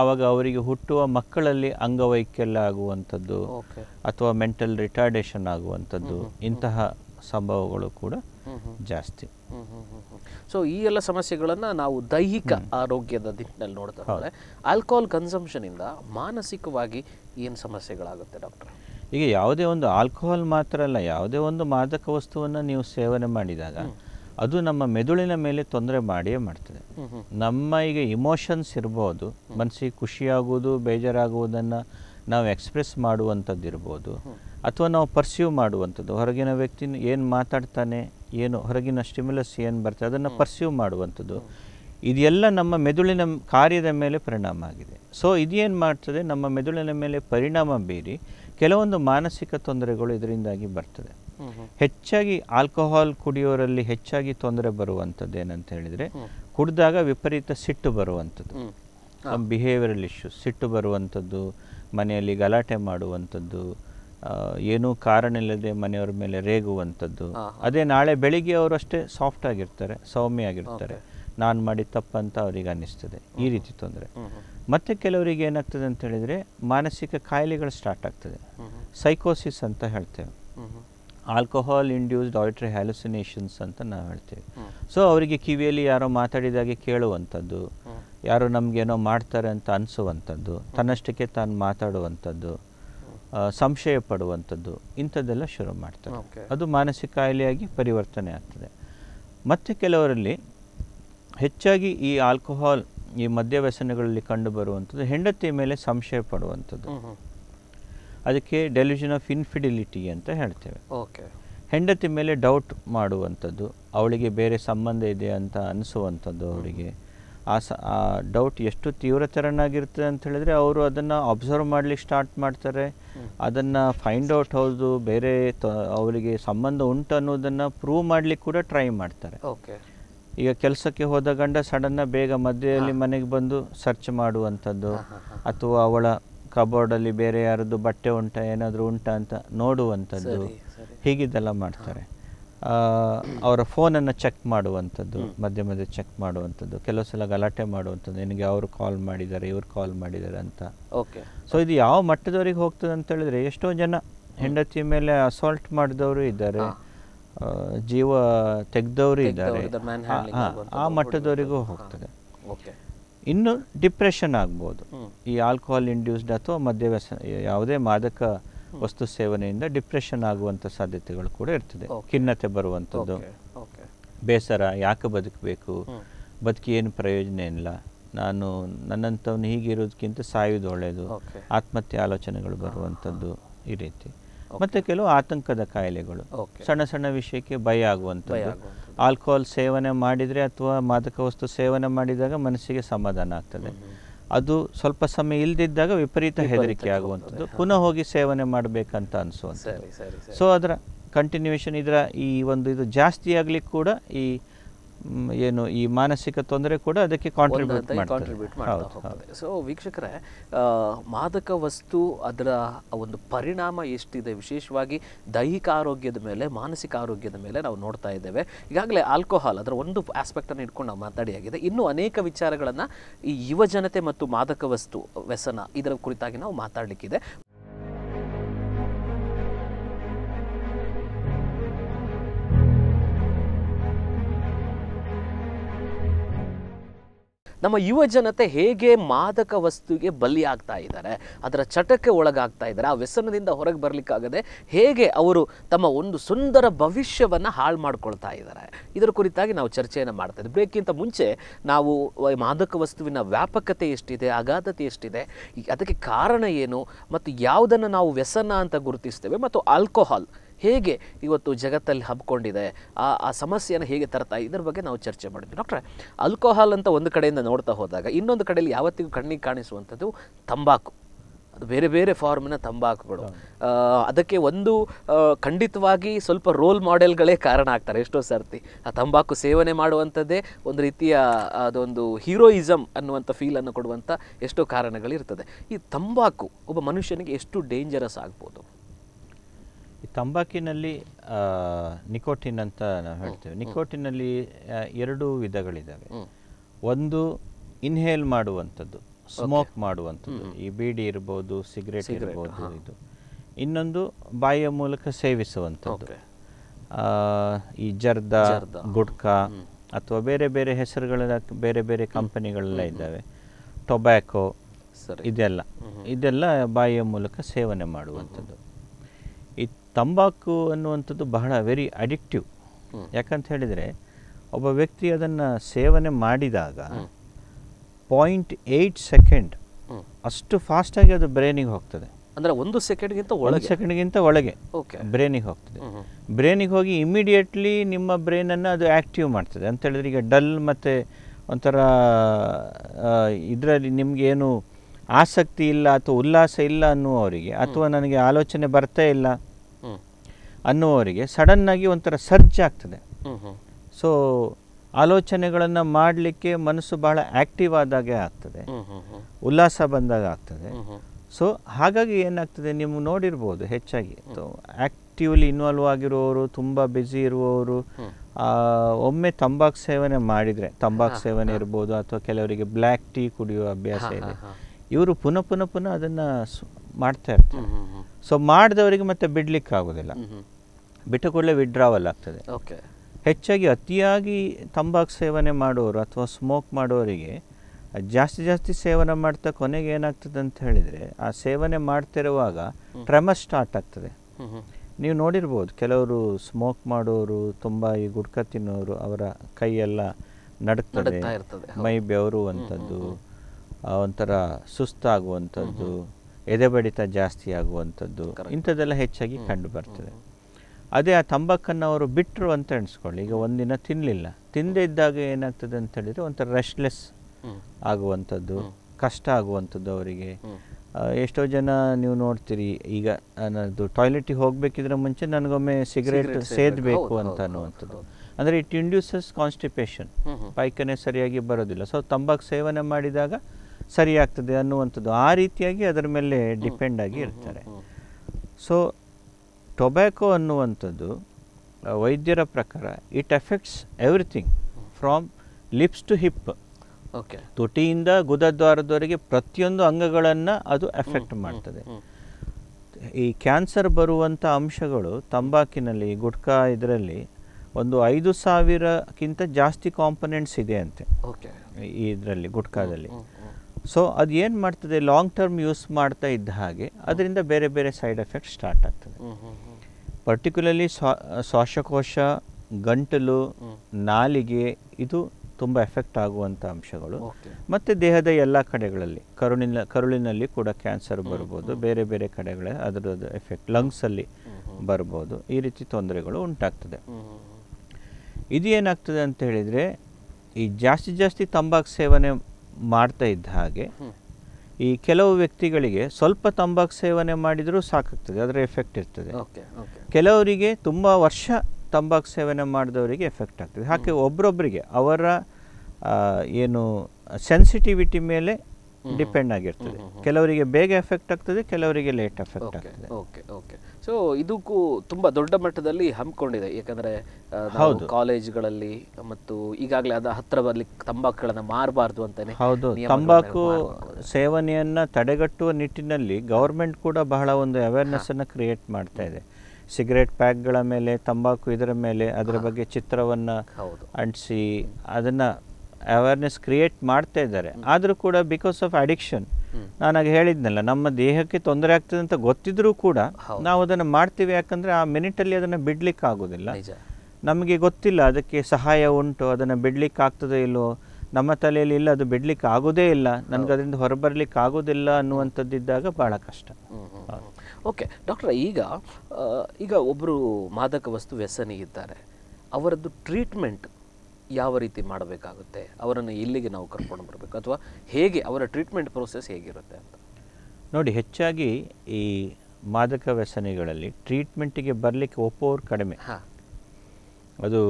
ಆವಾಗ ಅವರಿಗೆ ಹುಟ್ಟುವ ಮಕ್ಕಳಲ್ಲಿ ಅಂಗವೈಕಲ್ಯ ಆಗುವಂಥದ್ದು ಅಥವಾ ಮೆಂಟಲ್ ರಿಟಾರ್ಡೇಷನ್ ಆಗುವಂಥದ್ದು, ಇಂತಹ ಸಂಭವಗಳು ಕೂಡ ಜಾಸ್ತಿ. ಸೊ ಈ ಎಲ್ಲ ಸಮಸ್ಯೆಗಳನ್ನು ನಾವು ದೈಹಿಕ ಆರೋಗ್ಯದ ದಿಟ್ಟಿನಲ್ಲಿ ನೋಡ್ತಾ ಹೋದರೆ, ಆಲ್ಕೋಹಾಲ್ ಕನ್ಸಂಪ್ಷನಿಂದ ಮಾನಸಿಕವಾಗಿ ಏನು ಸಮಸ್ಯೆಗಳಾಗುತ್ತೆ ಡಾಕ್ಟರ್? ಈಗ ಯಾವುದೇ ಒಂದು ಆಲ್ಕೋಹಾಲ್ ಮಾತ್ರ ಅಲ್ಲ, ಯಾವುದೇ ಒಂದು ಮಾದಕ ವಸ್ತುವನ್ನು ನೀವು ಸೇವನೆ ಮಾಡಿದಾಗ ಅದು ನಮ್ಮ ಮೆದುಳಿನ ಮೇಲೆ ತೊಂದರೆ ಮಾಡಿಯೇ ಮಾಡ್ತದೆ. ನಮ್ಮ ಈಗ ಇಮೋಷನ್ಸ್ ಇರ್ಬೋದು, ಮನಸ್ಸಿಗೆ ಖುಷಿಯಾಗುವುದು, ಬೇಜಾರಾಗುವುದನ್ನು ನಾವು ಎಕ್ಸ್ಪ್ರೆಸ್ ಮಾಡುವಂಥದ್ದು ಇರ್ಬೋದು, ಅಥವಾ ನಾವು ಪರ್ಸ್ಯೂ ಮಾಡುವಂಥದ್ದು, ಹೊರಗಿನ ವ್ಯಕ್ತಿ ಏನು ಮಾತಾಡ್ತಾನೆ, ಏನು ಹೊರಗಿನ ಸ್ಟಿಮ್ಯುಲಸ್ ಏನು ಬರ್ತದೆ ಅದನ್ನು ಪರ್ಸ್ಯೂ ಮಾಡುವಂಥದ್ದು, ಇದೆಲ್ಲ ನಮ್ಮ ಮೆದುಳಿನ ಕಾರ್ಯದ ಮೇಲೆ ಪರಿಣಾಮ ಆಗಿದೆ. ಸೊ ಇದೇನು ಮಾಡ್ತದೆ, ನಮ್ಮ ಮೆದುಳಿನ ಮೇಲೆ ಪರಿಣಾಮ ಬೀರಿ ಕೆಲವೊಂದು ಮಾನಸಿಕ ತೊಂದರೆಗಳು ಇದರಿಂದಾಗಿ ಬರ್ತದೆ. ಹೆಚ್ಚಾಗಿ ಆಲ್ಕೋಹಾಲ್ ಕುಡಿಯೋರಲ್ಲಿ ಹೆಚ್ಚಾಗಿ ತೊಂದರೆ ಬರುವಂಥದ್ದು ಏನಂತ ಹೇಳಿದರೆ, ಕುಡಿದಾಗ ವಿಪರೀತ ಸಿಟ್ಟು ಬರುವಂಥದ್ದು, ಬಿಹೇವಿಯರಲ್ ಇಶ್ಯೂಸ್, ಸಿಟ್ಟು ಬರುವಂಥದ್ದು, ಮನೆಯಲ್ಲಿ ಗಲಾಟೆ ಮಾಡುವಂಥದ್ದು, ಏನೂ ಕಾರಣ ಇಲ್ಲದೆ ಮನೆಯವ್ರ ಮೇಲೆ ರೇಗುವಂಥದ್ದು. ಅದೇ ನಾಳೆ ಬೆಳಿಗ್ಗೆ ಅವರು ಅಷ್ಟೇ ಸಾಫ್ಟ್ ಆಗಿರ್ತಾರೆ, ಸೌಮ್ಯ ಆಗಿರ್ತಾರೆ, ನಾನು ಮಾಡಿದ ತಪ್ಪಂತ ಅವರಿಗೆ ಅನ್ನಿಸ್ತದೆ, ಈ ರೀತಿ ತೊಂದರೆ. ಮತ್ತು ಕೆಲವರಿಗೆ ಏನಾಗ್ತದೆ ಅಂತ ಹೇಳಿದರೆ ಮಾನಸಿಕ ಕಾಯಿಲೆಗಳು ಸ್ಟಾರ್ಟ್ ಆಗ್ತದೆ, ಸೈಕೋಸಿಸ್ ಅಂತ ಹೇಳ್ತೇವೆ, ಆಲ್ಕೋಹಾಲ್ ಇಂಡ್ಯೂಸ್ಡ್ ಆಡಿಟರಿ ಹ್ಯಾಲುಸಿನೇಷನ್ಸ್ ಅಂತ ನಾವು ಹೇಳ್ತೇವೆ. ಸೊ ಅವರಿಗೆ ಕಿವಿಯಲ್ಲಿ ಯಾರೋ ಮಾತಾಡಿದಾಗೆ ಕೇಳುವಂಥದ್ದು, ಯಾರೋ ನಮಗೇನೋ ಮಾಡ್ತಾರೆ ಅಂತ ಅನಿಸುವಂಥದ್ದು, ತನ್ನಷ್ಟಕ್ಕೆ ತಾನು ಮಾತಾಡುವಂಥದ್ದು, ಸಂಶಯ ಪಡುವಂಥದ್ದು, ಇಂಥದ್ದೆಲ್ಲ ಶುರು ಮಾಡ್ತಾರೆ. ಅದು ಮಾನಸಿಕ ಕಾಯಿಲೆಯಾಗಿ ಪರಿವರ್ತನೆ ಆಗ್ತದೆ. ಮತ್ತು ಕೆಲವರಲ್ಲಿ ಹೆಚ್ಚಾಗಿ ಈ ಆಲ್ಕೋಹಾಲ್, ಈ ಮದ್ಯವ್ಯಸನಗಳಲ್ಲಿ ಕಂಡುಬರುವಂಥದ್ದು ಹೆಂಡತಿ ಮೇಲೆ ಸಂಶಯ ಪಡುವಂಥದ್ದು, ಅದಕ್ಕೆ ಡೆಲ್ಯೂಷನ್ ಆಫ್ ಇನ್ಫಿಡಿಲಿಟಿ ಅಂತ ಹೇಳ್ತೇವೆ. ಓಕೆ, ಹೆಂಡತಿ ಮೇಲೆ ಡೌಟ್ ಮಾಡುವಂಥದ್ದು, ಅವಳಿಗೆ ಬೇರೆ ಸಂಬಂಧ ಇದೆ ಅಂತ ಅನಿಸುವಂಥದ್ದು, ಅವರಿಗೆ ಆ ಡೌಟ್ ಎಷ್ಟು ತೀವ್ರತರನಾಗಿರ್ತದೆ ಅಂತ ಹೇಳಿದರೆ ಅವರು ಅದನ್ನು ಅಬ್ಸರ್ವ್ ಮಾಡಲಿಕ್ಕೆ ಸ್ಟಾರ್ಟ್ ಮಾಡ್ತಾರೆ, ಅದನ್ನು ಫೈಂಡ್ ಔಟ್ ಹೌದು ಬೇರೆ ಅವರಿಗೆ ಸಂಬಂಧ ಉಂಟು ಅನ್ನೋದನ್ನು ಪ್ರೂವ್ ಮಾಡಲಿಕ್ಕೆ ಕೂಡ ಟ್ರೈ ಮಾಡ್ತಾರೆ. ಓಕೆ, ಈಗ ಕೆಲಸಕ್ಕೆ ಹೋದ ಗಂಡ ಸಡನ್ನಾಗಿ ಬೇಗ ಮಧ್ಯದಲ್ಲಿ ಮನೆಗೆ ಬಂದು ಸರ್ಚ್ ಮಾಡುವಂಥದ್ದು, ಅಥವಾ ಅವಳ ಕಬೋರ್ಡಲ್ಲಿ ಬೇರೆ ಯಾರದ್ದು ಬಟ್ಟೆ ಉಂಟ, ಏನಾದರೂ ಉಂಟ ಅಂತ ನೋಡುವಂಥದ್ದು, ಹೀಗಿದ್ದೆಲ್ಲ ಮಾಡ್ತಾರೆ. ಅವರ ಫೋನನ್ನು ಚೆಕ್ ಮಾಡುವಂಥದ್ದು, ಮಧ್ಯೆ ಮಧ್ಯೆ ಚೆಕ್ ಮಾಡುವಂಥದ್ದು, ಕೆಲವು ಸಲ ಗಲಾಟೆ ಮಾಡುವಂಥದ್ದು, ನಿನಗೆ ಅವರು ಕಾಲ್ ಮಾಡಿದ್ದಾರೆ, ಇವ್ರು ಕಾಲ್ ಮಾಡಿದ್ದಾರೆ ಅಂತ. ಓಕೆ, ಸೊ ಇದು ಯಾವ ಮಟ್ಟದವರಿಗೆ ಹೋಗ್ತದೆ ಅಂತ ಹೇಳಿದರೆ, ಎಷ್ಟೋ ಜನ ಹೆಂಡತಿ ಮೇಲೆ ಅಸಾಲ್ಟ್ ಮಾಡಿದವರು ಇದ್ದಾರೆ, ಜೀವ ತೆಗೆದವರು ಇದ್ದಾರೆ, ಆ ಮಟ್ಟದವರೆಗೂ ಹೋಗ್ತದೆ. ಇನ್ನು ಡಿಪ್ರೆಷನ್ ಆಗ್ಬೋದು, ಈ ಆಲ್ಕೋಹಾಲ್ ಇಂಡ್ಯೂಸ್ಡ್ ಅಥವಾ ಮದ್ಯವ್ಯಸನ ಯಾವುದೇ ಮಾದಕ ವಸ್ತು ಸೇವನೆಯಿಂದ ಡಿಪ್ರೆಷನ್ ಆಗುವಂಥ ಸಾಧ್ಯತೆಗಳು ಕೂಡ ಇರ್ತದೆ. ಖಿನ್ನತೆ ಬರುವಂಥದ್ದು, ಬೇಸರ, ಯಾಕೆ ಬದುಕಬೇಕು, ಬದುಕಿಯೇನು ಪ್ರಯೋಜನ ಇಲ್ಲ, ನಾನು ನನ್ನಂತವನು ಹೀಗಿರೋದಕ್ಕಿಂತ ಸಾಯೋದು ಒಳ್ಳೆಯದು, ಆತ್ಮಹತ್ಯೆ ಆಲೋಚನೆಗಳು ಬರುವಂಥದ್ದು ಈ ರೀತಿ. ಮತ್ತು ಕೆಲವು ಆತಂಕದ ಕಾಯಿಲೆಗಳು, ಸಣ್ಣ ಸಣ್ಣ ವಿಷಯಕ್ಕೆ ಭಯ ಆಗುವಂಥದ್ದು. ಆಲ್ಕೋಹಾಲ್ ಸೇವನೆ ಮಾಡಿದರೆ ಅಥವಾ ಮಾದಕ ವಸ್ತು ಸೇವನೆ ಮಾಡಿದಾಗ ಮನಸ್ಸಿಗೆ ಸಮಾಧಾನ ಆಗ್ತದೆ, ಅದು ಸ್ವಲ್ಪ ಸಮಯ ಇಲ್ಲದಿದ್ದಾಗ ವಿಪರೀತ ಹೆದರಿಕೆ ಆಗುವಂಥದ್ದು, ಪುನಃ ಹೋಗಿ ಸೇವನೆ ಮಾಡಬೇಕಂತ ಅನಿಸುವಂಥದ್ದು. ಸೊ ಅದರ ಕಂಟಿನ್ಯೂಯೇಷನ್, ಇದರ ಈ ಒಂದು ಇದು ಜಾಸ್ತಿ ಆಗಲಿಕ್ಕೆ ಕೂಡ ಈ ಏನು ಈ ಮಾನಸಿಕ ತೊಂದರೆ ಕೂಡ ಅದಕ್ಕೆ ಕಾಂಟ್ರಿಬ್ಯೂಟ್ ಮಾಡ್ತದೆ. ಸೊ ವೀಕ್ಷಕರೇ, ಮಾದಕ ವಸ್ತು ಅದರ ಒಂದು ಪರಿಣಾಮ ಎಷ್ಟಿದೆ, ವಿಶೇಷವಾಗಿ ದೈಹಿಕ ಆರೋಗ್ಯದ ಮೇಲೆ, ಮಾನಸಿಕ ಆರೋಗ್ಯದ ಮೇಲೆ ನಾವು ನೋಡ್ತಾ ಇದ್ದೇವೆ. ಈಗಾಗಲೇ ಆಲ್ಕೋಹಾಲ್ ಅದರ ಒಂದು ಆಸ್ಪೆಕ್ಟನ್ನು ಇಟ್ಕೊಂಡು ನಾವು ಮಾತಾಡಿಯಾಗಿದೆ. ಇನ್ನೂ ಅನೇಕ ವಿಚಾರಗಳನ್ನು ಈ ಯುವ ಜನತೆ ಮತ್ತು ಮಾದಕ ವಸ್ತು ವ್ಯಸನ ಇದರ ಕುರಿತಾಗಿ ನಾವು ಮಾತಾಡಲಿಕ್ಕಿದೆ. ನಮ್ಮ ಯುವ ಜನತೆ ಹೇಗೆ ಮಾದಕ ವಸ್ತುವಿಗೆ ಬಲಿಯಾಗ್ತಾ ಇದ್ದಾರೆ, ಅದರ ಚಟಕ್ಕೆ ಒಳಗಾಗ್ತಾ ಇದ್ದಾರೆ, ಆ ವ್ಯಸನದಿಂದ ಹೊರಗೆ ಬರಲಿಕ್ಕಾಗದೆ ಹೇಗೆ ಅವರು ತಮ್ಮ ಒಂದು ಸುಂದರ ಭವಿಷ್ಯವನ್ನು ಹಾಳು ಮಾಡ್ಕೊಳ್ತಾ ಇದ್ದಾರೆ, ಇದರ ಕುರಿತಾಗಿ ನಾವು ಚರ್ಚೆಯನ್ನು ಮಾಡ್ತಾ ಇದ್ದೀವಿ. ಬ್ರೇಕ್ಗಿಂತ ಮುಂಚೆ ನಾವು ಮಾದಕ ವಸ್ತುವಿನ ವ್ಯಾಪಕತೆ ಎಷ್ಟಿದೆ, ಅಗಾಧತೆ ಎಷ್ಟಿದೆ, ಅದಕ್ಕೆ ಕಾರಣ ಏನು ಮತ್ತು ಯಾವುದನ್ನು ನಾವು ವ್ಯಸನ ಅಂತ ಗುರುತಿಸ್ತೇವೆ ಮತ್ತು ಆಲ್ಕೋಹಾಲ್ ಹೇಗೆ ಇವತ್ತು ಜಗತ್ತಲ್ಲಿ ಹಬ್ಕೊಂಡಿದೆ, ಆ ಸಮಸ್ಯೆಯನ್ನು ಹೇಗೆ ತರ್ತಾ ಇದರ ಬಗ್ಗೆ ನಾವು ಚರ್ಚೆ ಮಾಡಿದ್ವಿ. ಡಾಕ್ಟ್ರೆ, ಆಲ್ಕೋಹಾಲ್ ಅಂತ ಒಂದು ಕಡೆಯಿಂದ ನೋಡ್ತಾ ಹೋದಾಗ ಇನ್ನೊಂದು ಕಡೆಯಲ್ಲಿ ಯಾವತ್ತಿಗೂ ಕಣ್ಣಿಗೆ ಕಾಣಿಸುವಂಥದ್ದು ತಂಬಾಕು, ಅದು ಬೇರೆ ಬೇರೆ ಫಾರ್ಮಿನ ತಂಬಾಕುಗಳು. ಅದಕ್ಕೆ ಒಂದು ಖಂಡಿತವಾಗಿ ಸ್ವಲ್ಪ ರೋಲ್ ಮಾಡೆಲ್ಗಳೇ ಕಾರಣ ಆಗ್ತಾರೆ ಎಷ್ಟೋ ಸರ್ತಿ. ಆ ತಂಬಾಕು ಸೇವನೆ ಮಾಡುವಂಥದ್ದೇ ಒಂದು ರೀತಿಯ ಅದೊಂದು ಹೀರೋಯಿಸಮ್ ಅನ್ನುವಂಥ ಫೀಲನ್ನು ಕೊಡುವಂಥ ಎಷ್ಟೋ ಕಾರಣಗಳಿರ್ತದೆ. ಈ ತಂಬಾಕು ಒಬ್ಬ ಮನುಷ್ಯನಿಗೆ ಎಷ್ಟು ಡೇಂಜರಸ್ ಆಗ್ಬೋದು? ತಂಬಾಕಿನಲ್ಲಿ ನಿಕೋಟಿನ್ ಅಂತ ನಾವು ಹೇಳ್ತೇವೆ. ನಿಕೋಟಿನಲ್ಲಿ ಎರಡು ವಿಧಗಳಿದ್ದಾವೆ. ಒಂದು ಇನ್ಹೇಲ್ ಮಾಡುವಂಥದ್ದು, ಸ್ಮೋಕ್ ಮಾಡುವಂಥದ್ದು, ಈ ಬೀಡಿ ಇರ್ಬೋದು, ಸಿಗರೇಟ್ ಇರ್ಬೋದು ಇದು. ಇನ್ನೊಂದು ಬಾಯಿಯ ಮೂಲಕ ಸೇವಿಸುವಂಥದ್ದು, ಈ ಜರ್ದ, ಗುಡ್ಕಾ ಅಥವಾ ಬೇರೆ ಬೇರೆ ಹೆಸರುಗಳ ಬೇರೆ ಬೇರೆ ಕಂಪನಿಗಳೆಲ್ಲ ಇದ್ದಾವೆ. ಟೊಬ್ಯಾಕೋ ಇದೆಲ್ಲ ಬಾಯಿಯ ಮೂಲಕ ಸೇವನೆ ಮಾಡುವಂಥದ್ದು. ಈ ತಂಬಾಕು ಅನ್ನುವಂಥದ್ದು ಬಹಳ ವೆರಿ ಅಡಿಕ್ಟಿವ್. ಯಾಕಂತ ಹೇಳಿದರೆ, ಒಬ್ಬ ವ್ಯಕ್ತಿ ಅದನ್ನು ಸೇವನೆ ಮಾಡಿದಾಗ 0.8 ಸೆಕೆಂಡ್ ಅಷ್ಟು ಫಾಸ್ಟಾಗಿ ಅದು ಬ್ರೈನಿಗೆ ಹೋಗ್ತದೆ. ಅಂದರೆ ಒಂದು ಸೆಕೆಂಡ್ಗಿಂತ ಒಳಗೆ ಬ್ರೈನಿಗೆ ಹೋಗ್ತದೆ. ಬ್ರೈನಿಗೆ ಹೋಗಿ ಇಮಿಡಿಯೇಟ್ಲಿ ನಿಮ್ಮ ಬ್ರೈನನ್ನು ಅದು ಆ್ಯಕ್ಟಿವ್ ಮಾಡ್ತದೆ. ಅಂತ ಹೇಳಿದ್ರೆ ಈಗ ಡಲ್ ಮತ್ತು ಒಂಥರ ಇದರಲ್ಲಿ ನಿಮಗೇನು ಆಸಕ್ತಿ ಇಲ್ಲ ಅಥವಾ ಉಲ್ಲಾಸ ಇಲ್ಲ ಅನ್ನುವವರಿಗೆ, ಅಥವಾ ನನಗೆ ಆಲೋಚನೆ ಬರ್ತಾ ಇಲ್ಲ ಅನ್ನುವವರಿಗೆ ಸಡನ್ನಾಗಿ ಒಂಥರ ಸರ್ಜ್ ಆಗ್ತದೆ. ಸೊ ಆಲೋಚನೆಗಳನ್ನು ಮಾಡಲಿಕ್ಕೆ ಮನಸ್ಸು ಭಾಳ ಆ್ಯಕ್ಟಿವ್ ಆದಾಗೆ ಆಗ್ತದೆ, ಉಲ್ಲಾಸ ಬಂದಾಗ ಆಗ್ತದೆ. ಸೊ ಹಾಗಾಗಿ ಏನಾಗ್ತದೆ, ನೀವು ನೋಡಿರ್ಬೋದು ಹೆಚ್ಚಾಗಿ ಆ್ಯಕ್ಟಿವ್ಲಿ ಇನ್ವಾಲ್ವ್ ಆಗಿರುವವರು, ತುಂಬ ಬ್ಯುಸಿ ಇರುವವರು ಒಮ್ಮೆ ತಂಬಾಕು ಸೇವನೆ ಮಾಡಿದರೆ, ತಂಬಾಕು ಸೇವನೆ ಇರ್ಬೋದು ಅಥವಾ ಕೆಲವರಿಗೆ ಬ್ಲ್ಯಾಕ್ ಟೀ ಕುಡಿಯುವ ಅಭ್ಯಾಸ ಇದೆ, ಇವರು ಪುನಃ ಅದನ್ನು ಮಾಡ್ತಾ ಇರ್ತಾರೆ. ಸೊ ಮಾಡಿದವರಿಗೆ ಮತ್ತೆ ಬಿಡ್ಲಿಕ್ಕೆ ಆಗೋದಿಲ್ಲ, ಬಿಟ್ಟ ಕೂಡಲೇ ವಿಡ್ರಾವಲ್ ಆಗ್ತದೆ. ಹೆಚ್ಚಾಗಿ ಅತಿಯಾಗಿ ತಂಬಾಕು ಸೇವನೆ ಮಾಡೋರು ಅಥವಾ ಸ್ಮೋಕ್ ಮಾಡೋರಿಗೆ ಜಾಸ್ತಿ ಸೇವನೆ ಮಾಡ್ತಾ ಕೊನೆಗೆ ಏನಾಗ್ತದೆ ಅಂತ ಹೇಳಿದರೆ, ಆ ಸೇವನೆ ಮಾಡ್ತಿರುವಾಗ ಟ್ರೆಮರ್ ಸ್ಟಾರ್ಟ್ ಆಗ್ತದೆ. ನೀವು ನೋಡಿರ್ಬೋದು ಕೆಲವರು ಸ್ಮೋಕ್ ಮಾಡೋರು, ತುಂಬ ಈ ಗುಡ್ಕ ತಿನ್ನೋರು, ಅವರ ಕೈಯೆಲ್ಲ ನಡುಕ್ತದೆ, ಮೈ ಬೆವರುವಂಥದ್ದು, ಒಂಥರ ಸುಸ್ತಾಗುವಂಥದ್ದು, ಎದೆ ಬಡಿತ ಜಾಸ್ತಿ ಆಗುವಂಥದ್ದು, ಇಂಥದ್ದೆಲ್ಲ ಹೆಚ್ಚಾಗಿ ಕಂಡು ಬರ್ತದೆ. ಅದೇ ಆ ತಂಬಾಕನ್ನು ಅವರು ಬಿಟ್ಟರು ಅಂತ ಎಣಿಸ್ಕೊಳ್ಳಿ, ಈಗ ಒಂದಿನ ತಿನ್ನಲಿಲ್ಲ, ತಿನ್ನದೇ ಇದ್ದಾಗ ಏನಾಗ್ತದೆ ಅಂತ ಹೇಳಿದರೆ ಒಂಥರ ರೆಸ್ಟ್ಲೆಸ್ ಆಗುವಂಥದ್ದು, ಕಷ್ಟ ಆಗುವಂಥದ್ದು ಅವರಿಗೆ. ಎಷ್ಟೋ ಜನ ನೀವು ನೋಡ್ತೀರಿ, ಈಗ ನನ್ನದು ಟಾಯ್ಲೆಟಿಗೆ ಹೋಗಬೇಕಿದ್ರೆ ಮುಂಚೆ ನನಗೊಮ್ಮೆ ಸಿಗರೇಟ್ ಸೇದಬೇಕು ಅಂತ ಅನ್ನುವಂಥದ್ದು. ಅಂದರೆ ಇಟ್ ಇಂಡ್ಯೂಸಸ್ ಕಾನ್ಸ್ಟಿಪೇಷನ್, ಪೈಖಾನೆ ಸರಿಯಾಗಿ ಬರೋದಿಲ್ಲ. ಸೊ ತಂಬಾಕು ಸೇವನೆ ಮಾಡಿದಾಗ ಸರಿಯಾಗ್ತದೆ ಅನ್ನುವಂಥದ್ದು. ಆ ರೀತಿಯಾಗಿ ಅದರ ಮೇಲೆ ಡಿಪೆಂಡ್ ಆಗಿ ಇರ್ತಾರೆ. ಸೊ ಟೊಬ್ಯಾಕೋ ಅನ್ನುವಂಥದ್ದು ವೈದ್ಯರ ಪ್ರಕಾರ it effects everything from lips to hip. ತುಟಿಯಿಂದ ಗುದದ್ವಾರದವರೆಗೆ ಪ್ರತಿಯೊಂದು ಅಂಗಗಳನ್ನು ಅದು ಎಫೆಕ್ಟ್ ಮಾಡ್ತದೆ. ಈ ಕ್ಯಾನ್ಸರ್ ಬರುವಂಥ ಅಂಶಗಳು ತಂಬಾಕಿನಲ್ಲಿ, ಗುಟ್ಕಾ ಇದರಲ್ಲಿ 5,000ಕ್ಕಿಂತ ಜಾಸ್ತಿ ಕಾಂಪೊನೆಂಟ್ಸ್ ಇದೆ ಅಂತೆ ಇದರಲ್ಲಿ, ಗುಟ್ಕಾದಲ್ಲಿ. ಸೊ ಅದು ಏನು ಮಾಡ್ತದೆ, ಲಾಂಗ್ ಟರ್ಮ್ ಯೂಸ್ ಮಾಡ್ತಾ ಇದ್ದ ಹಾಗೆ ಅದರಿಂದ ಬೇರೆ ಬೇರೆ ಸೈಡ್ ಎಫೆಕ್ಟ್ ಸ್ಟಾರ್ಟ್ ಆಗ್ತದೆ. ಪರ್ಟಿಕ್ಯುಲರ್ಲಿ ಶ್ವಾಸಕೋಶ, ಗಂಟಲು, ನಾಲಿಗೆ ಇದು ತುಂಬ ಎಫೆಕ್ಟ್ ಆಗುವಂಥ ಅಂಶಗಳು. ಮತ್ತು ದೇಹದ ಎಲ್ಲ ಕಡೆಗಳಲ್ಲಿ ಕರುಳಿನಲ್ಲಿ ಕೂಡ ಕ್ಯಾನ್ಸರ್ ಬರ್ಬೋದು, ಬೇರೆ ಬೇರೆ ಕಡೆಗಳ ಅದರದ್ದು ಎಫೆಕ್ಟ್ ಲಂಗ್ಸಲ್ಲಿ ಬರ್ಬೋದು. ಈ ರೀತಿ ತೊಂದರೆಗಳು ಉಂಟಾಗ್ತದೆ. ಇದು ಏನಾಗ್ತದೆ ಅಂತ ಹೇಳಿದರೆ, ಈ ಜಾಸ್ತಿ ಜಾಸ್ತಿ ತಂಬಾಕು ಸೇವನೆ ಮಾಡ್ತಾ ಇದ್ದ ಹಾಗೆ ಈ ಕೆಲವು ವ್ಯಕ್ತಿಗಳಿಗೆ ಸ್ವಲ್ಪ ತಂಬಾಕು ಸೇವನೆ ಮಾಡಿದರೂ ಸಾಕಾಗ್ತದೆ, ಅದರ ಎಫೆಕ್ಟ್ ಇರ್ತದೆ. ಕೆಲವರಿಗೆ ತುಂಬ ವರ್ಷ ತಂಬಾಕು ಸೇವನೆ ಮಾಡಿದವರಿಗೆ ಎಫೆಕ್ಟ್ ಆಗ್ತದೆ. ಹಾಗೆ ಒಬ್ಬರೊಬ್ಬರಿಗೆ ಅವರ ಏನು ಸೆನ್ಸಿಟಿವಿಟಿ ಮೇಲೆ ಡಿಪೆಂಡ್ ಆಗಿರ್ತದೆ. ಕೆಲವರಿಗೆ ಬೇಗ ಎಫೆಕ್ಟ್ ಆಗ್ತದೆ, ಕೆಲವರಿಗೆ ಲೇಟ್ ಎಫೆಕ್ಟ್ ಆಗ್ತದೆ. Okay okay. ಸೊ ಇದಕ್ಕೂ ತುಂಬ ದೊಡ್ಡ ಮಟ್ಟದಲ್ಲಿ ಹಮ್ಮಿಕೊಂಡಿದೆ, ಯಾಕಂದರೆ ಹೌದು ಕಾಲೇಜ್ಗಳಲ್ಲಿ ಮತ್ತು ಈಗಾಗಲೇ ಅದು ಹತ್ತಿರ ಬರ್ಲಿಕ್ಕೆ ತಂಬಾಕುಗಳನ್ನು ಮಾರಬಾರ್ದು ಅಂತಾನೆ. ಹೌದು, ತಂಬಾಕು ಸೇವನೆಯನ್ನು ತಡೆಗಟ್ಟುವ ನಿಟ್ಟಿನಲ್ಲಿ ಗೌರ್ಮೆಂಟ್ ಕೂಡ ಬಹಳ ಒಂದು ಅವೇರ್ನೆಸ್ಸನ್ನು ಕ್ರಿಯೇಟ್ ಮಾಡ್ತಾ ಇದೆ. ಸಿಗರೇಟ್ ಪ್ಯಾಕ್ಗಳ ಮೇಲೆ ತಂಬಾಕು ಇದರ ಮೇಲೆ ಅದರ ಬಗ್ಗೆ ಚಿತ್ರವನ್ನು ಅಂಟಿಸಿ ಅದನ್ನು ಅವೇರ್ನೆಸ್ ಕ್ರಿಯೇಟ್ ಮಾಡ್ತಾ ಇದ್ದಾರೆ. ಆದರೂ ಕೂಡ ಬಿಕಾಸ್ ಆಫ್ ಅಡಿಕ್ಷನ್, ನಾನಾಗ ಹೇಳಿದ್ನಲ್ಲ, ನಮ್ಮ ದೇಹಕ್ಕೆ ತೊಂದರೆ ಆಗ್ತದೆ ಅಂತ ಗೊತ್ತಿದ್ರೂ ಕೂಡ ನಾವು ಅದನ್ನು ಮಾಡ್ತೀವಿ. ಯಾಕಂದರೆ ಆ ಮಿನಿಟಲ್ಲಿ ಅದನ್ನು ಬಿಡ್ಲಿಕ್ಕೆ ಆಗೋದಿಲ್ಲ, ನಮಗೆ ಗೊತ್ತಿಲ್ಲ ಅದಕ್ಕೆ ಸಹಾಯ ಉಂಟು, ಅದನ್ನು ಬಿಡ್ಲಿಕ್ಕೆ ಆಗ್ತದೋ ಇಲ್ಲೋ, ನಮ್ಮ ತಲೆಯಲ್ಲಿ ಇಲ್ಲ ಅದು ಬಿಡ್ಲಿಕ್ಕೆ ಆಗೋದೇ ಇಲ್ಲ, ನನಗೆ ಅದರಿಂದ ಹೊರಬರ್ಲಿಕ್ಕೆ ಆಗೋದಿಲ್ಲ ಅನ್ನುವಂಥದ್ದಿದ್ದಾಗ ಭಾಳ ಕಷ್ಟ. ಓಕೆ ಡಾಕ್ಟ್ರೆ, ಈಗ ಒಬ್ಬರು ಮಾದಕ ವಸ್ತು ವ್ಯಸನಿಗಿದ್ದಾರೆ, ಅವರದ್ದು ಟ್ರೀಟ್ಮೆಂಟ್ ಯಾವ ರೀತಿ ಮಾಡಬೇಕಾಗುತ್ತೆ, ಅವರನ್ನು ಎಲ್ಲಿಗೆ ನಾವು ಕರ್ಕೊಂಡು ಬರಬೇಕು ಅಥವಾ ಹೇಗೆ ಅವರ ಟ್ರೀಟ್ಮೆಂಟ್ ಪ್ರೋಸೆಸ್ ಹೇಗಿರುತ್ತೆ ಅಂತ ನೋಡಿ. ಹೆಚ್ಚಾಗಿ ಈ ಮಾದಕ ವ್ಯಸನಿಗಳಲ್ಲಿ ಟ್ರೀಟ್ಮೆಂಟಿಗೆ ಬರಲಿಕ್ಕೆ ಒಪ್ಪೋರು ಕಡಿಮೆ. ಅದು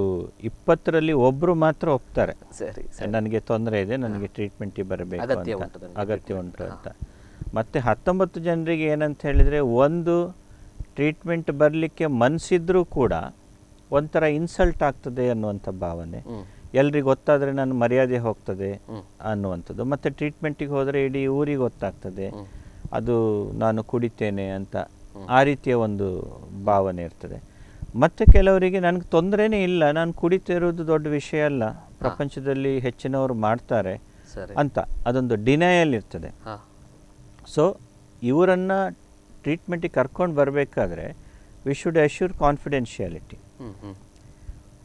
20ರಲ್ಲಿ ಒಬ್ಬರು ಮಾತ್ರ ಒಪ್ತಾರೆ, ಸರಿ ನನಗೆ ತೊಂದರೆ ಇದೆ, ನನಗೆ ಟ್ರೀಟ್ಮೆಂಟಿಗೆ ಬರಬೇಕು ಅಗತ್ಯ ಉಂಟು ಅಂತ. ಮತ್ತು 19 ಜನರಿಗೆ ಏನಂತ ಹೇಳಿದರೆ, ಒಂದು ಟ್ರೀಟ್ಮೆಂಟ್ ಬರಲಿಕ್ಕೆ ಮನಸ್ಸಿದ್ರೂ ಕೂಡ ಒಂಥರ ಇನ್ಸಲ್ಟ್ ಆಗ್ತದೆ ಅನ್ನುವಂಥ ಭಾವನೆ, ಎಲ್ರಿಗೆ ಗೊತ್ತಾದರೆ ನಾನು ಮರ್ಯಾದೆ ಹೋಗ್ತದೆ ಅನ್ನುವಂಥದ್ದು. ಮತ್ತು ಟ್ರೀಟ್ಮೆಂಟಿಗೆ ಹೋದರೆ ಇಡೀ ಊರಿಗೆ ಗೊತ್ತಾಗ್ತದೆ, ಅದು ನಾನು ಕುಡಿತೇನೆ ಅಂತ, ಆ ರೀತಿಯ ಒಂದು ಭಾವನೆ ಇರ್ತದೆ. ಮತ್ತು ಕೆಲವರಿಗೆ ನನಗೆ ತೊಂದರೆನೇ ಇಲ್ಲ, ನಾನು ಕುಡಿತಿರೋದು ದೊಡ್ಡ ವಿಷಯ ಅಲ್ಲ, ಪ್ರಪಂಚದಲ್ಲಿ ಹೆಚ್ಚಿನವರು ಮಾಡ್ತಾರೆ ಅಂತ ಅದೊಂದು ಡಿನಯಲ್ ಇರ್ತದೆ. ಸೊ ಇವರನ್ನು ಟ್ರೀಟ್ಮೆಂಟಿಗೆ ಕರ್ಕೊಂಡು ಬರಬೇಕಾದ್ರೆ ವಿ ಶುಡ್ ಅಶ್ಯೂರ್ ಕಾನ್ಫಿಡೆನ್ಷಿಯಾಲಿಟಿ.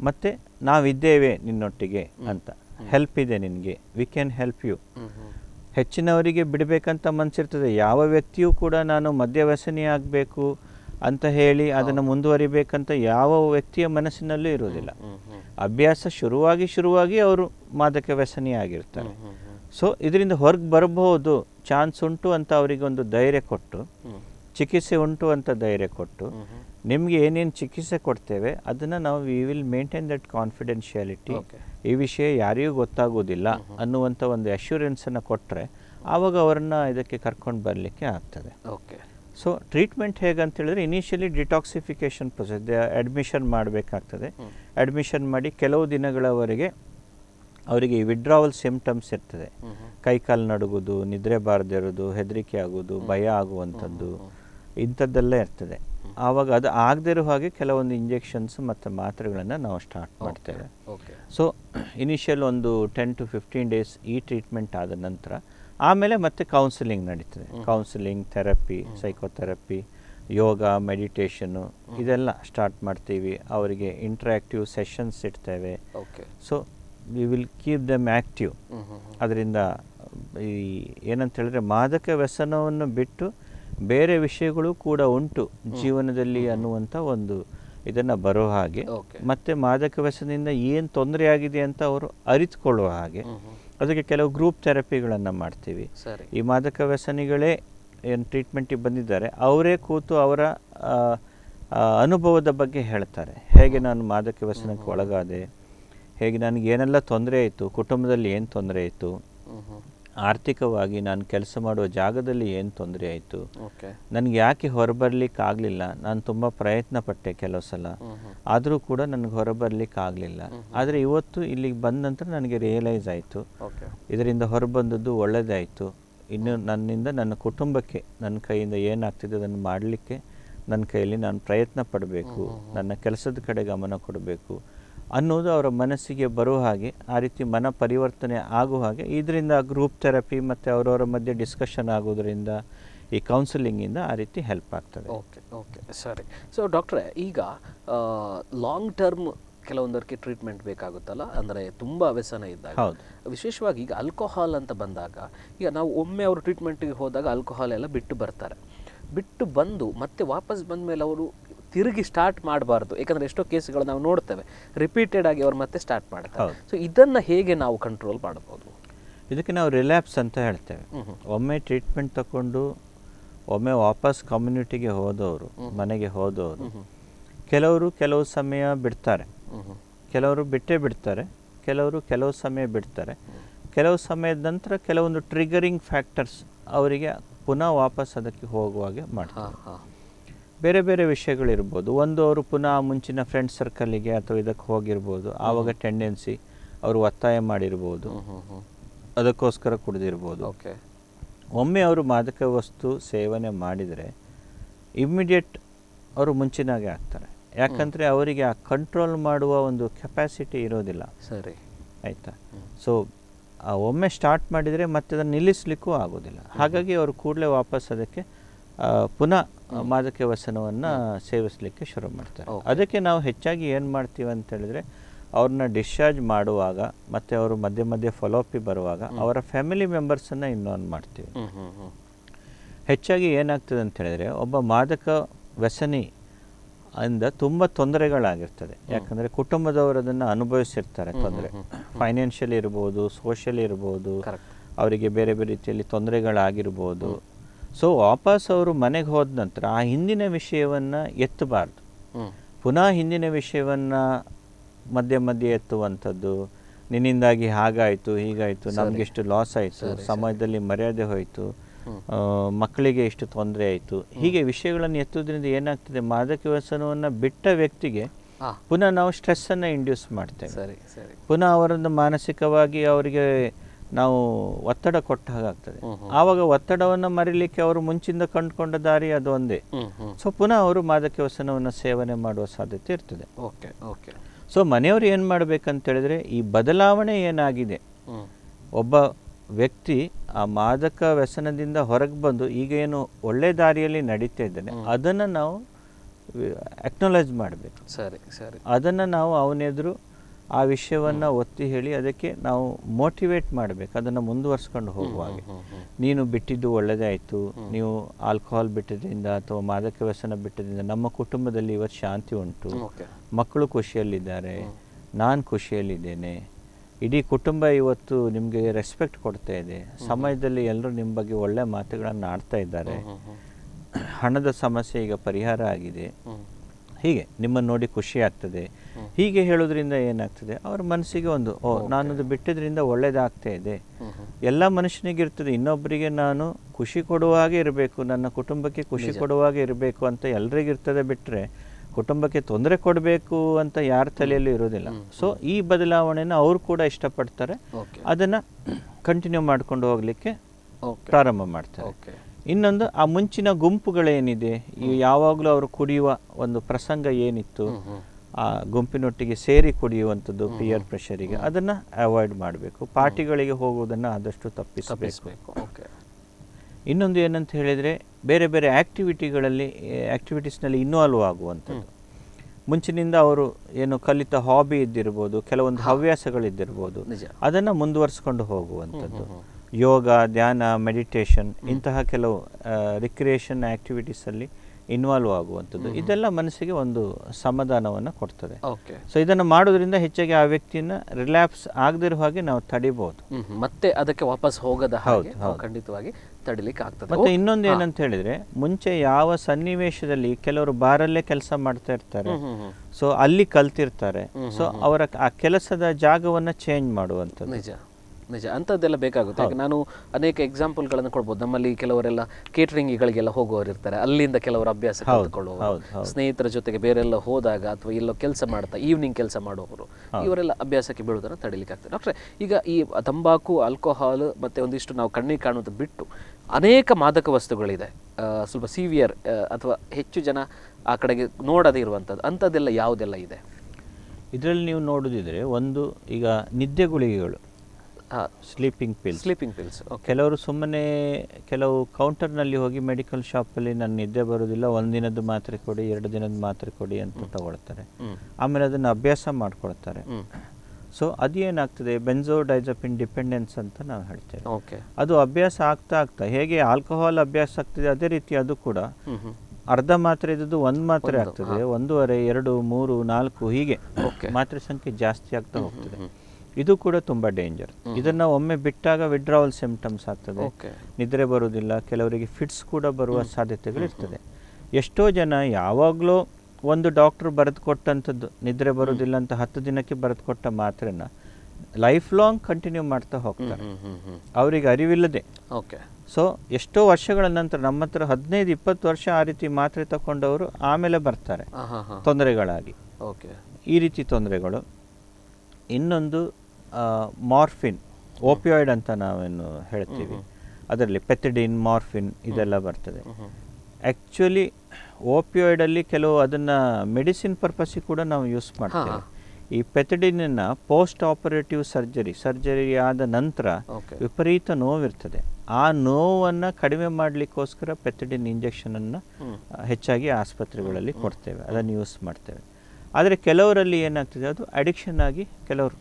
ಮತ್ತು ನಾವಿದ್ದೇವೆ ನಿನ್ನೊಟ್ಟಿಗೆ ಅಂತ, ಹೆಲ್ಪ್ ಇದೆ ನಿನಗೆ, ವಿ ಕ್ಯಾನ್ ಹೆಲ್ಪ್ ಯು. ಹೆಚ್ಚಿನವರಿಗೆ ಬಿಡಬೇಕಂತ ಮನಸ್ಸಿರ್ತದೆ, ಯಾವ ವ್ಯಕ್ತಿಯೂ ಕೂಡ ನಾನು ಮದ್ಯವ್ಯಸನಿ ಆಗಬೇಕು ಅಂತ ಹೇಳಿ ಅದನ್ನು ಮುಂದುವರಿಬೇಕಂತ ಯಾವ ವ್ಯಕ್ತಿಯ ಮನಸ್ಸಿನಲ್ಲೂ ಇರೋದಿಲ್ಲ. ಅಭ್ಯಾಸ ಶುರುವಾಗಿ ಅವರು ಮಾದಕ ವ್ಯಸನಿ ಆಗಿರ್ತಾರೆ. ಸೊ ಇದರಿಂದ ಹೊರಗೆ ಬರಬಹುದು, ಚಾನ್ಸ್ ಉಂಟು ಅಂತ ಅವರಿಗೊಂದು ಧೈರ್ಯ ಕೊಟ್ಟು, ಚಿಕಿತ್ಸೆ ಉಂಟು ಅಂತ ಧೈರ್ಯ ಕೊಟ್ಟು, ನಿಮಗೆ ಏನೇನು ಚಿಕಿತ್ಸೆ ಕೊಡ್ತೇವೆ ಅದನ್ನು ನಾವು we will maintain that confidentiality, ಈ ವಿಷಯ ಯಾರಿಗೂ ಗೊತ್ತಾಗೋದಿಲ್ಲ ಅನ್ನುವಂಥ ಒಂದು ಅಶ್ಯೂರೆನ್ಸನ್ನು ಕೊಟ್ಟರೆ ಆವಾಗ ಅವರನ್ನು ಇದಕ್ಕೆ ಕರ್ಕೊಂಡು ಬರಲಿಕ್ಕೆ ಆಗ್ತದೆ. ಓಕೆ. ಸೊ ಟ್ರೀಟ್ಮೆಂಟ್ ಹೇಗಂತ ಹೇಳಿದ್ರೆ, ಇನಿಷಿಯಲಿ ಡಿಟಾಕ್ಸಿಫಿಕೇಷನ್ ಪ್ರೊಸೆಸ್, ಅಡ್ಮಿಷನ್ ಮಾಡಬೇಕಾಗ್ತದೆ. ಅಡ್ಮಿಷನ್ ಮಾಡಿ ಕೆಲವು ದಿನಗಳವರೆಗೆ ಅವರಿಗೆ ಈ ವಿಡ್ರಾವಲ್ ಸಿಂಪ್ಟಮ್ಸ್ ಇರ್ತದೆ, ಕೈಕಾಲು ನಡುಗೋದು, ನಿದ್ರೆ ಬಾರದಿರೋದು, ಹೆದರಿಕೆ ಆಗೋದು, ಭಯ ಆಗುವಂಥದ್ದು, ಇಂಥದ್ದೆಲ್ಲ ಇರ್ತದೆ. ಆವಾಗ ಅದು ಆಗದಿರೋ ಹಾಗೆ ಕೆಲವೊಂದು ಇಂಜೆಕ್ಷನ್ಸ್ ಮತ್ತು ಮಾತ್ರೆಗಳನ್ನು ನಾವು ಸ್ಟಾರ್ಟ್ ಮಾಡ್ತೇವೆ. ಸೊ ಇನಿಷಿಯಲ್ ಒಂದು 10 to 15 ಡೇಸ್ ಈ ಟ್ರೀಟ್ಮೆಂಟ್ ಆದ ನಂತರ ಆಮೇಲೆ ಮತ್ತೆ ಕೌನ್ಸಿಲಿಂಗ್ ನಡೀತದೆ. ಕೌನ್ಸಿಲಿಂಗ್, ಥೆರಪಿ, ಸೈಕೋಥೆರಪಿ, ಯೋಗ, ಮೆಡಿಟೇಷನ್ನು ಇದೆಲ್ಲ ಸ್ಟಾರ್ಟ್ ಮಾಡ್ತೀವಿ. ಅವರಿಗೆ ಇಂಟ್ರ್ಯಾಕ್ಟಿವ್ ಸೆಷನ್ಸ್ ಇಡ್ತೇವೆ. So we will keep them active. ಅದರಿಂದ ಈ ಏನಂತ ಹೇಳಿದ್ರೆ, ಮಾದಕ ವ್ಯಸನವನ್ನು ಬಿಟ್ಟು ಬೇರೆ ವಿಷಯಗಳು ಕೂಡ ಉಂಟು ಜೀವನದಲ್ಲಿ ಅನ್ನುವಂಥ ಒಂದು ಇದನ್ನು ಬರೋ ಹಾಗೆ, ಮತ್ತು ಮಾದಕ ವ್ಯಸನದಿಂದ ಏನು ತೊಂದರೆ ಆಗಿದೆ ಅಂತ ಅವರು ಅರಿತುಕೊಳ್ಳುವ ಹಾಗೆ ಅದಕ್ಕೆ ಕೆಲವು ಗ್ರೂಪ್ ಥೆರಪಿಗಳನ್ನು ಮಾಡ್ತೀವಿ. ಈ ಮಾದಕ ವ್ಯಸನಿಗಳೇ ಏನು ಟ್ರೀಟ್ಮೆಂಟಿಗೆ ಬಂದಿದ್ದಾರೆ, ಅವರೇ ಕೂತು ಅವರ ಅನುಭವದ ಬಗ್ಗೆ ಹೇಳ್ತಾರೆ. ಹೇಗೆ ನಾನು ಮಾದಕ ವ್ಯಸನಕ್ಕೆ ಒಳಗಾದೆ, ಹೇಗೆ ನನಗೆ ಏನೆಲ್ಲ ತೊಂದರೆ ಆಯಿತು, ಕುಟುಂಬದಲ್ಲಿ ಏನು ತೊಂದರೆ ಆಯಿತು, ಆರ್ಥಿಕವಾಗಿ ನಾನು ಕೆಲಸ ಮಾಡುವ ಜಾಗದಲ್ಲಿ ಏನು ತೊಂದರೆ ಆಯಿತು, ನನಗೆ ಯಾಕೆ ಹೊರಬರ್ಲಿಕ್ಕೆ ಆಗಲಿಲ್ಲ, ನಾನು ತುಂಬ ಪ್ರಯತ್ನ ಪಟ್ಟೆ ಕೆಲವು ಸಲ, ಆದರೂ ಕೂಡ ನನಗೆ ಹೊರಬರ್ಲಿಕ್ಕೆ ಆಗಲಿಲ್ಲ, ಆದರೆ ಇವತ್ತು ಇಲ್ಲಿಗೆ ಬಂದ ನಂತರ ನನಗೆ ರಿಯಲೈಸ್ ಆಯಿತು, ಇದರಿಂದ ಹೊರಬಂದದ್ದು ಒಳ್ಳೆಯದಾಯಿತು, ಇನ್ನು ನನ್ನಿಂದ ನನ್ನ ಕುಟುಂಬಕ್ಕೆ ನನ್ನ ಕೈಯಿಂದ ಏನಾಗ್ತಿದೆ ಅದನ್ನು ಮಾಡಲಿಕ್ಕೆ ನನ್ನ ಕೈಯಲ್ಲಿ ನಾನು ಪ್ರಯತ್ನ ಪಡಬೇಕು, ನನ್ನ ಕೆಲಸದ ಕಡೆ ಗಮನ ಕೊಡಬೇಕು ಅನ್ನೋದು ಅವರ ಮನಸ್ಸಿಗೆ ಬರೋ ಹಾಗೆ, ಆ ರೀತಿ ಮನ ಪರಿವರ್ತನೆ ಆಗೋ ಹಾಗೆ ಇದರಿಂದ ಗ್ರೂಪ್ ಥೆರಪಿ ಮತ್ತು ಅವರವರ ಮಧ್ಯೆ ಡಿಸ್ಕಷನ್ ಆಗೋದ್ರಿಂದ ಈ ಕೌನ್ಸಿಲಿಂಗಿಂದ ಆ ರೀತಿ ಹೆಲ್ಪ್ ಆಗ್ತದೆ. ಓಕೆ ಓಕೆ ಸರಿ. ಸೊ ಡಾಕ್ಟ್ರೆ, ಈಗ ಲಾಂಗ್ ಟರ್ಮ್ ಕೆಲವೊಂದಕ್ಕೆ ಟ್ರೀಟ್ಮೆಂಟ್ ಬೇಕಾಗುತ್ತಲ್ಲ, ಅಂದರೆ ತುಂಬ ವ್ಯಸನ ಇದ್ದಾಗ, ವಿಶೇಷವಾಗಿ ಈಗ ಆಲ್ಕೋಹಾಲ್ ಅಂತ ಬಂದಾಗ, ಈಗ ನಾವು ಒಮ್ಮೆ ಅವರು ಟ್ರೀಟ್ಮೆಂಟಿಗೆ ಹೋದಾಗ ಆಲ್ಕೋಹಾಲ್ ಎಲ್ಲ ಬಿಟ್ಟು ಬರ್ತಾರೆ, ಬಿಟ್ಟು ಬಂದು ಮತ್ತೆ ವಾಪಸ್ ಬಂದ ಮೇಲೆ ಅವರು ತಿರುಗಿ ಸ್ಟಾರ್ಟ್ ಮಾಡಬಾರ್ದು, ಯಾಕಂದರೆ ಎಷ್ಟೋ ಕೇಸ್ಗಳು ನಾವು ನೋಡ್ತೇವೆ ರಿಪೀಟೆಡ್ ಆಗಿ ಅವ್ರು ಮತ್ತೆ ಸ್ಟಾರ್ಟ್ ಮಾಡ್ತಾರೆ. ಸೊ ಇದನ್ನು ಹೇಗೆ ನಾವು ಕಂಟ್ರೋಲ್ ಮಾಡ್ಬೋದು? ಇದಕ್ಕೆ ನಾವು ರಿಲ್ಯಾಪ್ಸ್ ಅಂತ ಹೇಳ್ತೇವೆ. ಒಮ್ಮೆ ಟ್ರೀಟ್ಮೆಂಟ್ ತಗೊಂಡು ಒಮ್ಮೆ ವಾಪಸ್ ಕಮ್ಯುನಿಟಿಗೆ ಹೋದವರು, ಮನೆಗೆ ಹೋದವರು, ಕೆಲವರು ಕೆಲವು ಸಮಯ ಬಿಡ್ತಾರೆ, ಕೆಲವರು ಬಿಟ್ಟೇ ಬಿಡ್ತಾರೆ, ಕೆಲವರು ಕೆಲವು ಸಮಯ ಬಿಡ್ತಾರೆ, ಕೆಲವು ಸಮಯದ ನಂತರ ಕೆಲವೊಂದು ಟ್ರಿಗರಿಂಗ್ ಫ್ಯಾಕ್ಟರ್ಸ್ ಅವರಿಗೆ ಪುನಃ ವಾಪಸ್ ಅದಕ್ಕೆ ಹೋಗುವಾಗೆ ಮಾಡ್ತಾರೆ. ಬೇರೆ ಬೇರೆ ವಿಷಯಗಳಿರ್ಬೋದು. ಒಂದು, ಅವರು ಪುನಃ ಮುಂಚಿನ ಫ್ರೆಂಡ್ ಸರ್ಕಲ್ಗೆ ಅಥವಾ ಇದಕ್ಕೆ ಹೋಗಿರ್ಬೋದು, ಆವಾಗ ಟೆಂಡೆನ್ಸಿ ಅವರು ಒತ್ತಾಯ ಮಾಡಿರ್ಬೋದು, ಅದಕ್ಕೋಸ್ಕರ ಕುಡಿದಿರ್ಬೋದು. ಒಮ್ಮೆ ಅವರು ಮಾದಕ ವಸ್ತು ಸೇವನೆ ಮಾಡಿದರೆ ಇಮ್ಮಿಡಿಯೇಟ್ ಅವರು ಮುಂಚಿನಾಗೆ ಆಗ್ತಾರೆ, ಯಾಕಂದರೆ ಅವರಿಗೆ ಆ ಕಂಟ್ರೋಲ್ ಮಾಡುವ ಒಂದು ಕೆಪಾಸಿಟಿ ಇರೋದಿಲ್ಲ. ಸರಿ, ಆಯಿತಾ? ಸೊ ಒಮ್ಮೆ ಸ್ಟಾರ್ಟ್ ಮಾಡಿದರೆ ಮತ್ತೆ ಅದನ್ನು ನಿಲ್ಲಿಸಲಿಕ್ಕೂ ಆಗೋದಿಲ್ಲ. ಹಾಗಾಗಿ ಅವರು ಕೂಡಲೇ ವಾಪಸ್ ಅದಕ್ಕೆ ಪುನಃ ಮಾದಕ ವ್ಯಸನವನ್ನು ಸೇವಿಸಲಿಕ್ಕೆ ಶುರು ಮಾಡ್ತಾರೆ. ಅದಕ್ಕೆ ನಾವು ಹೆಚ್ಚಾಗಿ ಏನು ಮಾಡ್ತೀವಿ ಅಂತ ಹೇಳಿದರೆ, ಅವ್ರನ್ನ ಡಿಸ್ಚಾರ್ಜ್ ಮಾಡುವಾಗ ಮತ್ತು ಅವರು ಮಧ್ಯೆ ಮಧ್ಯೆ ಫಾಲೋಅಪ್ಪಿ ಬರುವಾಗ ಅವರ ಫ್ಯಾಮಿಲಿ ಮೆಂಬರ್ಸನ್ನು ಇನ್ವಾಲ್ವ್ ಮಾಡ್ತೀವಿ. ಹೆಚ್ಚಾಗಿ ಏನಾಗ್ತದೆ ಅಂತ ಹೇಳಿದರೆ, ಒಬ್ಬ ಮಾದಕ ವ್ಯಸನಿ ಇಂದ ತುಂಬ ತೊಂದರೆಗಳಾಗಿರ್ತದೆ, ಯಾಕಂದರೆ ಕುಟುಂಬದವರು ಅದನ್ನು ಅನುಭವಿಸಿರ್ತಾರೆ. ತೊಂದರೆ ಫೈನಾನ್ಷಿಯಲಿ ಇರ್ಬೋದು, ಸೋಷಿಯಲಿ ಇರ್ಬೋದು, ಅವರಿಗೆ ಬೇರೆ ಬೇರೆ ರೀತಿಯಲ್ಲಿ ತೊಂದರೆಗಳಾಗಿರ್ಬೋದು. ಸೊ ವಾಪಸ್ ಅವರು ಮನೆಗೆ ಹೋದ ನಂತರ ಆ ಹಿಂದಿನ ವಿಷಯವನ್ನು ಎತ್ತಬಾರ್ದು, ಪುನಃ ಹಿಂದಿನ ವಿಷಯವನ್ನು ಮಧ್ಯೆ ಮಧ್ಯೆ ಎತ್ತುವಂಥದ್ದು, ನಿನ್ನಿಂದಾಗಿ ಹಾಗಾಯಿತು, ಹೀಗಾಯಿತು, ನಮಗಿಷ್ಟು ಲಾಸ್ ಆಯಿತು, ಸಮಾಜದಲ್ಲಿ ಮರ್ಯಾದೆ ಹೋಯಿತು, ಮಕ್ಕಳಿಗೆ ಇಷ್ಟು ತೊಂದರೆ ಆಯಿತು, ಹೀಗೆ ವಿಷಯಗಳನ್ನು ಎತ್ತೋದ್ರಿಂದ ಏನಾಗ್ತದೆ, ಮಾದಕ ವ್ಯಸನವನ್ನು ಬಿಟ್ಟ ವ್ಯಕ್ತಿಗೆ ಪುನಃ ನಾವು ಸ್ಟ್ರೆಸ್ಸನ್ನು ಇಂಡ್ಯೂಸ್ ಮಾಡ್ತೇವೆ, ಪುನಃ ಅವರನ್ನು ಮಾನಸಿಕವಾಗಿ ಅವರಿಗೆ ನಾವು ಒತ್ತಡ ಕೊಟ್ಟ ಹಾಗಾಗ್ತದೆ. ಆವಾಗ ಒತ್ತಡವನ್ನು ಮರಿಲಿಕ್ಕೆ ಅವರು ಮುಂಚಿಂದ ಕಂಡುಕೊಂಡ ದಾರಿ ಅದು ಒಂದೇ. ಸೊ ಪುನಃ ಅವರು ಮಾದಕ ವ್ಯಸನವನ್ನು ಸೇವನೆ ಮಾಡುವ ಸಾಧ್ಯತೆ ಇರ್ತದೆ. ಸೊ ಮನೆಯವರು ಏನು ಮಾಡಬೇಕಂತ ಹೇಳಿದ್ರೆ, ಈ ಬದಲಾವಣೆ ಏನಾಗಿದೆ, ಒಬ್ಬ ವ್ಯಕ್ತಿ ಆ ಮಾದಕ ವ್ಯಸನದಿಂದ ಹೊರಗೆ ಬಂದು ಈಗ ಏನು ಒಳ್ಳೆ ದಾರಿಯಲ್ಲಿ ನಡೀತಾ ಇದ್ದಾನೆ ಅದನ್ನು ನಾವು ಅಕ್ನಾಲೇಜ್ ಮಾಡಬೇಕು. ಸರಿ ಸರಿ, ಅದನ್ನು ನಾವು ಅವನೆದುರು ಆ ವಿಷಯವನ್ನು ಒತ್ತಿ ಹೇಳಿ ಅದಕ್ಕೆ ನಾವು ಮೋಟಿವೇಟ್ ಮಾಡಬೇಕು, ಅದನ್ನು ಮುಂದುವರ್ಸ್ಕೊಂಡು ಹೋಗುವಾಗೆ. ನೀನು ಬಿಟ್ಟಿದ್ದು ಒಳ್ಳೆಯದೇ ಆಯಿತು, ನೀವು ಆಲ್ಕೋಹಾಲ್ ಬಿಟ್ಟದ್ರಿಂದ ಅಥವಾ ಮಾದಕ ವ್ಯಸನ ಬಿಟ್ಟದ್ರಿಂದ ನಮ್ಮ ಕುಟುಂಬದಲ್ಲಿ ಇವತ್ತು ಶಾಂತಿ ಉಂಟು, ಮಕ್ಕಳು ಖುಷಿಯಲ್ಲಿದ್ದಾರೆ, ನಾನು ಖುಷಿಯಲ್ಲಿದ್ದೇನೆ, ಇಡೀ ಕುಟುಂಬ ಇವತ್ತು ನಿಮಗೆ ರೆಸ್ಪೆಕ್ಟ್ ಕೊಡ್ತಾ ಇದೆ, ಸಮಾಜದಲ್ಲಿ ಎಲ್ಲರೂ ನಿಮ್ಮ ಬಗ್ಗೆ ಒಳ್ಳೆಯ ಮಾತುಗಳನ್ನು ಆಡ್ತಾ ಇದ್ದಾರೆ, ಹಣದ ಸಮಸ್ಯೆ ಈಗ ಪರಿಹಾರ ಆಗಿದೆ, ಹೀಗೆ ನಿಮ್ಮನ್ನು ನೋಡಿ ಖುಷಿ ಆಗ್ತದೆ, ಹೀಗೆ ಹೇಳೋದ್ರಿಂದ ಏನಾಗ್ತದೆ, ಅವ್ರ ಮನಸ್ಸಿಗೆ ಒಂದು ಓ ನಾನದು ಬಿಟ್ಟಿದ್ರಿಂದ ಒಳ್ಳೇದಾಗ್ತಾ ಇದೆ. ಎಲ್ಲ ಮನುಷ್ಯನಿಗಿರ್ತದೆ, ಇನ್ನೊಬ್ಬರಿಗೆ ನಾನು ಖುಷಿ ಕೊಡುವಾಗೆ ಇರಬೇಕು, ನನ್ನ ಕುಟುಂಬಕ್ಕೆ ಖುಷಿ ಕೊಡುವಾಗೆ ಇರಬೇಕು ಅಂತ ಎಲ್ರಿಗಿರ್ತದೆ. ಬಿಟ್ಟರೆ ಕುಟುಂಬಕ್ಕೆ ತೊಂದರೆ ಕೊಡಬೇಕು ಅಂತ ಯಾರ ತಲೆಯಲ್ಲೂ ಇರೋದಿಲ್ಲ. ಸೊ ಈ ಬದಲಾವಣೆನ ಅವರು ಕೂಡ ಇಷ್ಟಪಡ್ತಾರೆ, ಅದನ್ನು ಕಂಟಿನ್ಯೂ ಮಾಡಿಕೊಂಡು ಹೋಗಲಿಕ್ಕೆ ಪ್ರಾರಂಭ ಮಾಡ್ತಾರೆ. ಇನ್ನೊಂದು, ಆ ಮುಂಚಿನ ಗುಂಪುಗಳೇನಿದೆ, ಈ ಯಾವಾಗಲೂ ಅವರು ಕುಡಿಯುವ ಒಂದು ಪ್ರಸಂಗ ಏನಿತ್ತು, ಆ ಗುಂಪಿನೊಟ್ಟಿಗೆ ಸೇರಿ ಕುಡಿಯುವಂಥದ್ದು, ಪಿಯರ್ ಪ್ರೆಷರಿಗೆ, ಅದನ್ನು ಅವಾಯ್ಡ್ ಮಾಡಬೇಕು. ಪಾರ್ಟಿಗಳಿಗೆ ಹೋಗುವುದನ್ನು ಆದಷ್ಟು ತಪ್ಪಿಸಬೇಕು. ಇನ್ನೊಂದು ಏನಂತ ಹೇಳಿದರೆ, ಬೇರೆ ಬೇರೆ ಆ್ಯಕ್ಟಿವಿಟೀಸ್ನಲ್ಲಿ ಇನ್ವಾಲ್ವ್ ಆಗುವಂಥದ್ದು. ಮುಂಚಿನಿಂದ ಅವರು ಏನು ಕಲಿತ ಹಾಬಿ ಇದ್ದಿರ್ಬೋದು, ಕೆಲವೊಂದು ಹವ್ಯಾಸಗಳಿದ್ದಿರ್ಬೋದು, ಅದನ್ನು ಮುಂದುವರಿಸ್ಕೊಂಡು ಹೋಗುವಂಥದ್ದು. ಯೋಗ, ಧ್ಯಾನ, ಮೆಡಿಟೇಷನ್ ಇಂತಹ ಕೆಲವು ರಿಕ್ರಿಯೇಷನ್ ಆ್ಯಕ್ಟಿವಿಟೀಸಲ್ಲಿ ಇನ್ವಾಲ್ವ್ ಆಗುವಂಥದ್ದು, ಇದೆಲ್ಲ ಮನಸ್ಸಿಗೆ ಒಂದು ಸಮಾಧಾನವನ್ನು ಕೊಡ್ತದೆ. ಸೊ ಇದನ್ನು ಮಾಡೋದ್ರಿಂದ ಹೆಚ್ಚಾಗಿ ಆ ವ್ಯಕ್ತಿಯನ್ನು ರಿಲ್ಯಾಪ್ಸ್ ಆಗದಿರೋ ಹಾಗೆ ನಾವು ತಡಿಬಹುದು, ಮತ್ತೆ ಅದಕ್ಕೆ ವಾಪಸ್ ಹೋಗದ ಹಾಗೆ ಖಂಡಿತವಾಗಿ ತಡಿಲಿಕ್ಕೆ ಆಗ್ತದೆ. ಮತ್ತೆ ಇನ್ನೊಂದು ಏನಂತ ಹೇಳಿದ್ರೆ, ಮುಂಚೆ ಯಾವ ಸನ್ನಿವೇಶದಲ್ಲಿ ಕೆಲವರು ಬಾರಲ್ಲೇ ಕೆಲಸ ಮಾಡ್ತಾ ಇರ್ತಾರೆ, ಸೊ ಅಲ್ಲಿ ಕಲ್ತಿರ್ತಾರೆ, ಸೊ ಅವರ ಆ ಕೆಲಸದ ಜಾಗವನ್ನು ಚೇಂಜ್ ಮಾಡುವಂಥದ್ದು. ನಿಜ, ಅಂಥದ್ದೆಲ್ಲ ಬೇಕಾಗುತ್ತೆ. ನಾನು ಅನೇಕ ಎಕ್ಸಾಂಪಲ್ಗಳನ್ನು ಕೊಡ್ಬೋದು. ನಮ್ಮಲ್ಲಿ ಕೆಲವರೆಲ್ಲ ಕೇಟ್ರಿಂಗ್ಗಳಿಗೆಲ್ಲ ಹೋಗುವವರು ಇರ್ತಾರೆ, ಅಲ್ಲಿಂದ ಕೆಲವರು ಅಭ್ಯಾಸ ಕಲ್ತ್ಕೊಳ್ಳುವವರು, ಸ್ನೇಹಿತರ ಜೊತೆಗೆ ಬೇರೆಲ್ಲ ಹೋದಾಗ ಅಥವಾ ಎಲ್ಲೋ ಕೆಲಸ ಮಾಡ್ತಾ ಈವ್ನಿಂಗ್ ಕೆಲಸ ಮಾಡುವವರು, ಇವರೆಲ್ಲ ಅಭ್ಯಾಸಕ್ಕೆ ಬೀಳೋದನ್ನು ತಡಿಲಿಕ್ಕೆ ಆಗ್ತದೆ. ಡಾಕ್ಟ್ರೆ, ಈಗ ಈ ತಂಬಾಕು, ಆಲ್ಕೋಹಾಲ್ ಮತ್ತು ಒಂದಿಷ್ಟು ನಾವು ಕಣ್ಣಿಗೆ ಕಾಣುವಂಥ ಬಿಟ್ಟು ಅನೇಕ ಮಾದಕ ವಸ್ತುಗಳಿದೆ, ಸ್ವಲ್ಪ ಸಿವಿಯರ್ ಅಥವಾ ಹೆಚ್ಚು ಜನ ಆ ಕಡೆಗೆ ನೋಡದೇ ಇರುವಂಥದ್ದು, ಅಂಥದ್ದೆಲ್ಲ ಯಾವುದೆಲ್ಲ ಇದೆ ಇದರಲ್ಲಿ ನೀವು ನೋಡೋದಿದ್ರೆ? ಒಂದು, ಈಗ ನಿದ್ದೆ ಗುಳಿಗೆಗಳು, स्लीपिंग पिल्स ಕೆಲವರು ಸುಮ್ಮನೆ ಕೆಲವು ಕೌಂಟರ್ ನಲ್ಲಿ ಹೋಗಿ ಮೆಡಿಕಲ್ ಶಾಪ್ ಅಲ್ಲಿ ನನ್ನ ನಿದ್ದೆ ಬರೋದಿಲ್ಲ ಒಂದಿನದ ಮಾತ್ರೆ ಕೊಡಿ ಎರಡು ದಿನದ ಮಾತ್ರೆ ಕೊಡಿ ಅಂತ ತಗೊಳ್ತಾರೆ ಆಮೇಲೆ ಅದನ್ನ ಅಭ್ಯಾಸ ಮಾಡ್ಕೊಳ್ತಾರೆ ಸೊ ಅದು ಏನಾಗ್ತದೆ ಬೆನ್ಜೋಡೈಜಪಿನ್ ಡಿಪೆಂಡೆನ್ಸ್ ಅಂತ ನಾವು ಹೇಳ್ತೇವೆ ಓಕೆ ಅದು ಅಭ್ಯಾಸ ಆಗ್ತಾ ಆಗ್ತಾ ಹೇಗೆ ಆಲ್ಕೋಹಾಲ್ ಅಭ್ಯಾಸ ಆಗ್ತಿದೆ ಅದೇ ರೀತಿ ಅದು ಕೂಡ अर्ध मात्रे इद्दु ओंदु मात्रे आग्तदे 1.5 2 3 4 हीगे मात्रे संख्ये जास्ति आग्ता होग्तदे इदु कूड तुंबा डेंजर इदन्न ओम्मे बिट्टाग विड्रावल सिम्प्टम्स आग्तदे निद्रे बरोदिल्ल केलवरिगे फिट्स कूड बरुव साध्यतेगळु इर्तदे एष्टो जन यावागलू ओंदु डाक्टर बरेदु कोट्टंतद्दु निद्रे बरोदिल्ल अंत 10 दिनक्के बरेदु कोट्ट मात्रेन लाइफ लांग कंटिन्यू माड्ता होग्तारे अवरिगे अरिविल्लदे ओके सो एष्टो वर्षगळ नंतर नम्म हत्र 15-20 वर्ष आ रीति मात्रे तक्कोंडवरु आमेले बर्तारे तोंदरेगळागि ओके ई रीति तोंदरेगळु इन्नोंदु मार्फिन ओपियोइड अंत नावेनु हेळ्तीवि अदरल्लि पेथिडिन मार्फिन इदेल्ल बर्तदे ಆಕ್ಚುಲಿ ओपियोइड अल्लि केलवु अदन्न मेडिसिन पर्पस गे कूड नावु यूस माड्तीवि ಈ ಪೆಥಿಡಿನ್ ಅನ್ನು ಪೋಸ್ಟ್ ಆಪರೇಟಿವ್ ಸರ್ಜರಿ ಆದ ನಂತರ ವಿಪರೀತ ನೋವು ಇರ್ತದೆ ಆ ನೋವನ್ನು ಕಡಿಮೆ ಮಾಡಲಿಕ್ಕೋಸ್ಕರ ಪೆಥಿಡಿನ್ ಇಂಜೆಕ್ಷನ್ ಅನ್ನು ಹೆಚ್ಚಾಗಿ ಆಸ್ಪತ್ರೆಗಳಲ್ಲಿ ಕೊಡ್ತೇವೆ ಅದನ್ನ ಯೂಸ್ ಮಾಡ್ತೇವೆ ಆದರೆ ಕೆಲವರಲ್ಲಿ ಏನಾಗ್ತಿದೆ ಅದು ಅಡಿಕ್ಷನ್ ಆಗಿ ಕೆಲವರು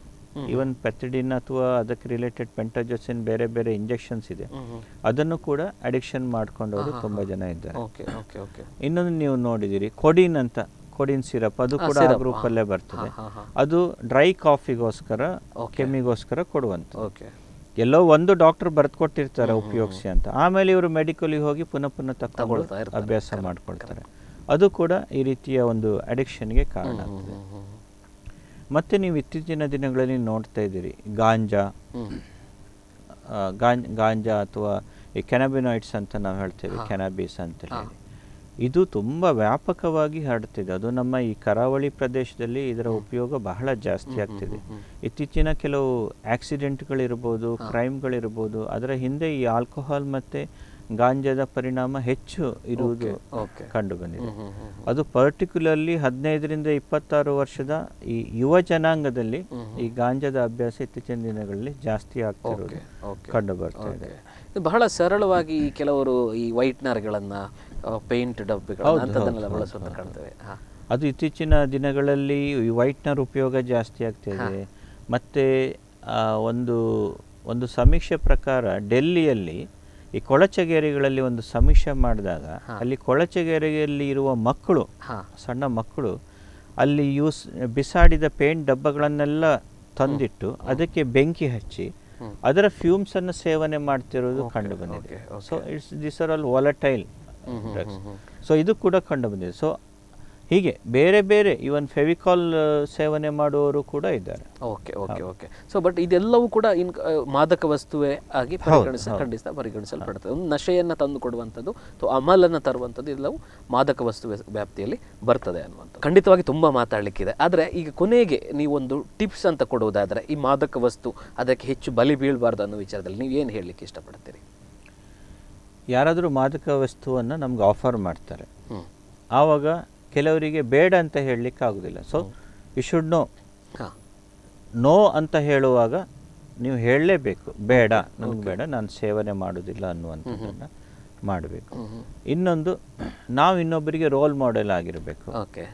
ಈವನ್ ಪೆಥಿಡಿನ್ ಅಥವಾ ಅದಕ್ಕೆ ರಿಲೇಟೆಡ್ ಪೆಂಟಾಜೋಸಿನ್ ಬೇರೆ ಬೇರೆ ಇಂಜೆಕ್ಷನ್ಸ್ ಇದೆ ಅದನ್ನು ಕೂಡ ಅಡಿಕ್ಷನ್ ಮಾಡ್ಕೊಂಡವರು ತುಂಬಾ ಜನ ಇದ್ದಾರೆ ಓಕೆ ಓಕೆ ಓಕೆ ಇನ್ನೊಂದು ನೀವು ನೋಡಿದಿರಿ ಕೋಡಿನ್ ಅಂತ कोडिन सिरप अदू कूड आ ग्रूप अल्ले बर्तदे अदू ड्राई काफिगोस्कर केम्मिगोस्कर कोडुवंतु ओके एल्लो ओंदु डाक्टर बरेदु कोट्टिर्तारे उपयोगिसि अंत आमेले इवरु मेडिकल गे होगि पुनः पुनः तक्कोंडु अभ्यास माड्कोळ्तारे अदू कूड ई रीतिय ओंदु अडिक्षन गे कारण आगुत्तदे मत्ते नीवु इत्तीचिन दिनगळल्लि नोड्ता इद्दीरि गांजा अथवा ई ಕ್ಯಾನಬಿನಾಯ್ಡ್ಸ್ ಅಂತ ನಾವು ಹೇಳ್ತೇವೆ ಕ್ಯಾನಬಿಸ್ ಅಂತ ಹೇಳಿ ಇದು ತುಂಬಾ ವ್ಯಾಪಕವಾಗಿ ಹರಡುತ್ತಿದೆ ಅದು ನಮ್ಮ ಈ ಕರಾವಳಿ ಪ್ರದೇಶದಲ್ಲಿ ಇದರ ಉಪಯೋಗ ಬಹಳ ಜಾಸ್ತಿ ಆಗ್ತಿದೆ ಇತ್ತೀಚಿನ ಕೆಲವು ಆಕ್ಸಿಡೆಂಟ್ ಗಳು ಇರಬಹುದು ಕ್ರೈಮ್ ಗಳು ಇರಬಹುದು ಅದರ ಹಿಂದೆ ಈ ಆಲ್ಕೋಹಾಲ್ ಮತ್ತೆ ಗಾಂಜಾದ ಪರಿಣಾಮ ಹೆಚ್ಚು ಇರುವುದು ಕಂಡು ಬಂದಿದೆ ಅದು ಪರ್ಟಿಕ್ಯುಲರ್ಲಿ 15-26 ವರ್ಷದ ಈ ಯುವ ಜನಾಂಗದಲ್ಲಿ ಈ ಗಾಂಜಾದ ಅಭ್ಯಾಸ ಇತ್ತೀಚಿನ ದಿನಗಳಲ್ಲಿ ಜಾಸ್ತಿ ಆಗ್ತಿರೋದು ಕಂಡು ಬರ್ತಾ ಇದೆ ಇದು ಬಹಳ ಸರಳವಾಗಿ ಕೆಲವರು ಈ ವೈಟ್ನರ್ಗಳನ್ನು ಪೇಂಟ್ ಡಬ್ಬಿಗಳನ್ನು ಅಂತದನ್ನೆಲ್ಲ ಬಳಸುತ್ತಾ ಕಾಣ್ತೇವೆ ಅದು ಇತ್ತೀಚಿನ ದಿನಗಳಲ್ಲಿ ವೈಟ್ನರ್ ಉಪಯೋಗ ಜಾಸ್ತಿ ಆಗ್ತಿದೆ ಮತ್ತೆ ಒಂದು ಒಂದು ಸಮೀಕ್ಷೆ ಪ್ರಕಾರ ಡೆಲ್ಲಿಯಲ್ಲಿ ಈ ಕೊಳಚೆಗೇರಿಗಳಲ್ಲಿ ಒಂದು ಸಮೀಕ್ಷೆ ಮಾಡಿದಾಗ ಅಲ್ಲಿ ಕೊಳಚೆಗೇರಿಯಲ್ಲಿ ಇರುವ ಮಕ್ಕಳು ಸಣ್ಣ ಮಕ್ಕಳು ಅಲ್ಲಿ ಯೂಸ್ ಬಿಸಾಡಿದ ಪೇಂಟ್ ಡಬ್ಬಗಳನ್ನೆಲ್ಲ ತಂದಿಟ್ಟು ಅದಕ್ಕೆ ಬೆಂಕಿ ಹಚ್ಚಿ ಅದರ ಫ್ಯೂಮ್ಸ್ ಅನ್ನು ಸೇವನೆ ಮಾಡ್ತಿರೋದು ಕಂಡು ಬಂದಿದೆ so it's this are all volatile drugs so ಇದು ಕೂಡ ಕಂಡು ಬಂದಿದೆ ಸೊ ಹೀಗೆ ಬೇರೆ ಬೇರೆ ಇವನ್ ಫೆವಿಕಾಲ್ ಸೇವನೆ ಮಾಡುವವರು ಕೂಡ ಇದ್ದಾರೆ okay okay okay so but ಇದೆಲ್ಲವೂ ಕೂಡ ಮಾದಕ ವಸ್ತುವೇ ಆಗಿ ಪರಿಗಣಿಸಲ್ಪಡುತ್ತದೆ ಒಂದು ನಶೆಯನ್ನು ತಂದು ಕೊಡುವಂಥದ್ದು ಅಥವಾ ಅಮಲನ್ನು ತರುವಂಥದ್ದು ಎಲ್ಲವೂ ಮಾದಕ ವಸ್ತುವೆ ವ್ಯಾಪ್ತಿಯಲ್ಲಿ ಬರ್ತದೆ ಅನ್ನುವಂಥದ್ದು ಖಂಡಿತವಾಗಿ ತುಂಬ ಮಾತಾಡಲಿಕ್ಕಿದೆ ಆದರೆ ಈಗ ಕೊನೆಗೆ ನೀವೊಂದು ಟಿಪ್ಸ್ ಅಂತ ಕೊಡುವುದಾದರೆ ಈ ಮಾದಕ ವಸ್ತು ಅದಕ್ಕೆ ಹೆಚ್ಚು ಬಲಿ ಬೀಳಬಾರ್ದು ಅನ್ನೋ ವಿಚಾರದಲ್ಲಿ ನೀವೇನು ಹೇಳಲಿಕ್ಕೆ ಇಷ್ಟಪಡ್ತೀರಿ ಯಾರಾದರೂ ಮಾದಕ ವಸ್ತುವನ್ನು ನಮಗೆ ಆಫರ್ ಮಾಡ್ತಾರೆ ಆವಾಗ ಕೆಲವರಿಗೆ ಬೇಡ ಅಂತ ಹೇಳಲಿಕ್ಕೆ ಆಗೋದಿಲ್ಲ so you should no no ಅಂತ ಹೇಳುವಾಗ ನೀವು ಹೇಳಲೇಬೇಕು ಬೇಡ ನನಗೆ ಬೇಡ ನಾನು ಸೇವನೆ ಮಾಡೋದಿಲ್ಲ ಅನ್ನುವಂಥದ್ದನ್ನು ಮಾಡಬೇಕು ಇನ್ನೊಂದು ನಾವು ಇನ್ನೊಬ್ಬರಿಗೆ ರೋಲ್ ಮಾಡೆಲ್ ಆಗಿರಬೇಕು ಓಕೆ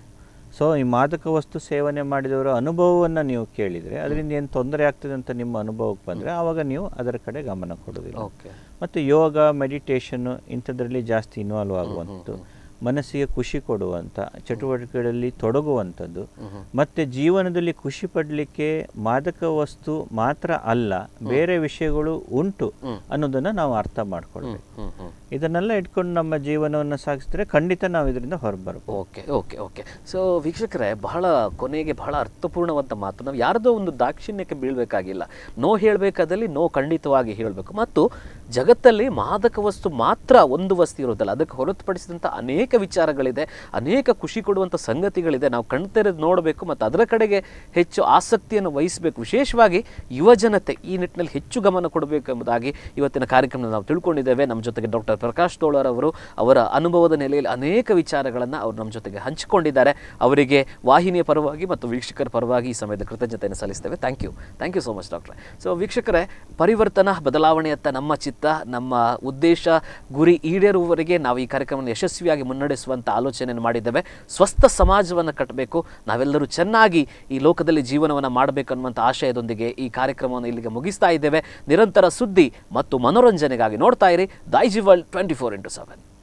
ಸೊ ಈ ಮಾದಕ ವಸ್ತು ಸೇವನೆ ಮಾಡಿದವರ ಅನುಭವವನ್ನು ನೀವು ಕೇಳಿದರೆ ಅದರಿಂದ ಏನು ತೊಂದರೆ ಆಗ್ತದೆ ಅಂತ ನಿಮ್ಮ ಅನುಭವಕ್ಕೆ ಬಂದರೆ ಆವಾಗ ನೀವು ಅದರ ಕಡೆ ಗಮನ ಕೊಡೋದಿಲ್ಲ ಓಕೆ ಮತ್ತು ಯೋಗ ಮೆಡಿಟೇಷನ್ನು ಇಂಥದ್ರಲ್ಲಿ ಜಾಸ್ತಿ ಇನ್ವಾಲ್ವ್ ಆಗುವಂಥದ್ದು ಮನಸ್ಸಿಗೆ ಖುಷಿ ಕೊಡುವಂಥ ಚಟುವಟಿಕೆಗಳಲ್ಲಿ ತೊಡಗುವಂಥದ್ದು ಮತ್ತು ಜೀವನದಲ್ಲಿ ಖುಷಿ ಪಡಲಿಕ್ಕೆ ಮಾದಕ ವಸ್ತು ಮಾತ್ರ ಅಲ್ಲ ಬೇರೆ ವಿಷಯಗಳು ಉಂಟು ಅನ್ನೋದನ್ನು ನಾವು ಅರ್ಥ ಮಾಡ್ಕೊಳ್ಬೇಕು ಇದನ್ನೆಲ್ಲ ಇಟ್ಕೊಂಡು ನಮ್ಮ ಜೀವನವನ್ನು ಸಾಗಿಸಿದ್ರೆ ಖಂಡಿತ ನಾವು ಇದರಿಂದ ಹೊರಬರಬಹುದು ಓಕೆ ಓಕೆ ಓಕೆ ಸೊ ವೀಕ್ಷಕರೇ ಬಹಳ ಕೊನೆಗೆ ಬಹಳ ಅರ್ಥಪೂರ್ಣವಂತ ಮಾತು ನಾವು ಯಾರದೋ ಒಂದು ದಾಕ್ಷಿಣ್ಯಕ್ಕೆ ಬೀಳಬೇಕಾಗಿಲ್ಲ ನೋ ಹೇಳಬೇಕಾದಲ್ಲಿ ನೋ ಖಂಡಿತವಾಗಿ ಹೇಳಬೇಕು ಮತ್ತು ಜಗತ್ತಲ್ಲಿ ಮಾದಕ ವಸ್ತು ಮಾತ್ರ ಒಂದು ವಸ್ತು ಇರೋದಲ್ಲ ಅದಕ್ಕೆ ಹೊರತುಪಡಿಸಿದಂಥ ಅನೇಕ ಅನೇಕ ವಿಚಾರಗಳಿದೆ, ಅನೇಕ ಖುಷಿ ಕೊಡುವಂತ ಸಂಗತಿಗಳಿದೆ. ನಾವು ಕಣ್ತೆರೆದು ನೋಡಬೇಕು ಮತ್ತು ಅದರ ಕಡೆಗೆ ಹೆಚ್ಚು ಆಸಕ್ತಿಯನ್ನು ವಹಿಸಬೇಕು. ವಿಶೇಷವಾಗಿ ಯುವಜನತೆ ಈ ನಿಟ್ಟಿನಲ್ಲಿ ಹೆಚ್ಚು ಗಮನ ಕೊಡಬೇಕು ಎಂಬುದಾಗಿ ಇವತ್ತಿನ ಕಾರ್ಯಕ್ರಮದಲ್ಲಿ ನಾವು ತಿಳ್ಕೊಂಡಿದ್ದೇವೆ. ನಮ್ಮ ಜೊತೆಗೆ ಡಾಕ್ಟರ್ ಪ್ರಕಾಶ್ ತೋಳರ್ ಅವರು ಅವರ ಅನುಭವದ ನೆಲೆಯಲ್ಲಿ ಅನೇಕ ವಿಚಾರಗಳನ್ನು ಅವರು ನಮ್ಮ ಜೊತೆಗೆ ಹಂಚಿಕೊಂಡಿದ್ದಾರೆ. ಅವರಿಗೆ ವಾಹಿನಿಯ ಪರವಾಗಿ ಮತ್ತು ವೀಕ್ಷಕರ ಪರವಾಗಿ ಈ ಸಮಯದ ಕೃತಜ್ಞತೆಯನ್ನು ಸಲ್ಲಿಸ್ತೇವೆ. ಥ್ಯಾಂಕ್ ಯು ಸೋ ಮಚ್ ಡಾಕ್ಟ್ರೆ. ಸೊ ವೀಕ್ಷಕರೇ, ಪರಿವರ್ತನಾ ಬದಲಾವಣೆಯತ್ತ ನಮ್ಮ ಚಿತ್ತ, ನಮ್ಮ ಉದ್ದೇಶ ಗುರಿ ಈಡೇರುವವರೆಗೆ ನಾವು ಈ ಕಾರ್ಯಕ್ರಮವನ್ನು ಯಶಸ್ವಿಯಾಗಿ ಮುನ್ನಡೆಸುವಂಥ ಆಲೋಚನೆಯನ್ನು ಮಾಡಿದ್ದೇವೆ. ಸ್ವಸ್ಥ ಸಮಾಜವನ್ನು ಕಟ್ಟಬೇಕು, ನಾವೆಲ್ಲರೂ ಚೆನ್ನಾಗಿ ಈ ಲೋಕದಲ್ಲಿ ಜೀವನವನ್ನು ಮಾಡಬೇಕು ಅನ್ನುವಂಥ ಆಶಯದೊಂದಿಗೆ ಈ ಕಾರ್ಯಕ್ರಮವನ್ನು ಇಲ್ಲಿಗೆ ಮುಗಿಸ್ತಾ ಇದ್ದೇವೆ. ನಿರಂತರ ಸುದ್ದಿ ಮತ್ತು ಮನೋರಂಜನೆಗಾಗಿ ನೋಡ್ತಾ ಇರಿ ದೈಜಿ ವರ್ಲ್ಡ್ 24x7.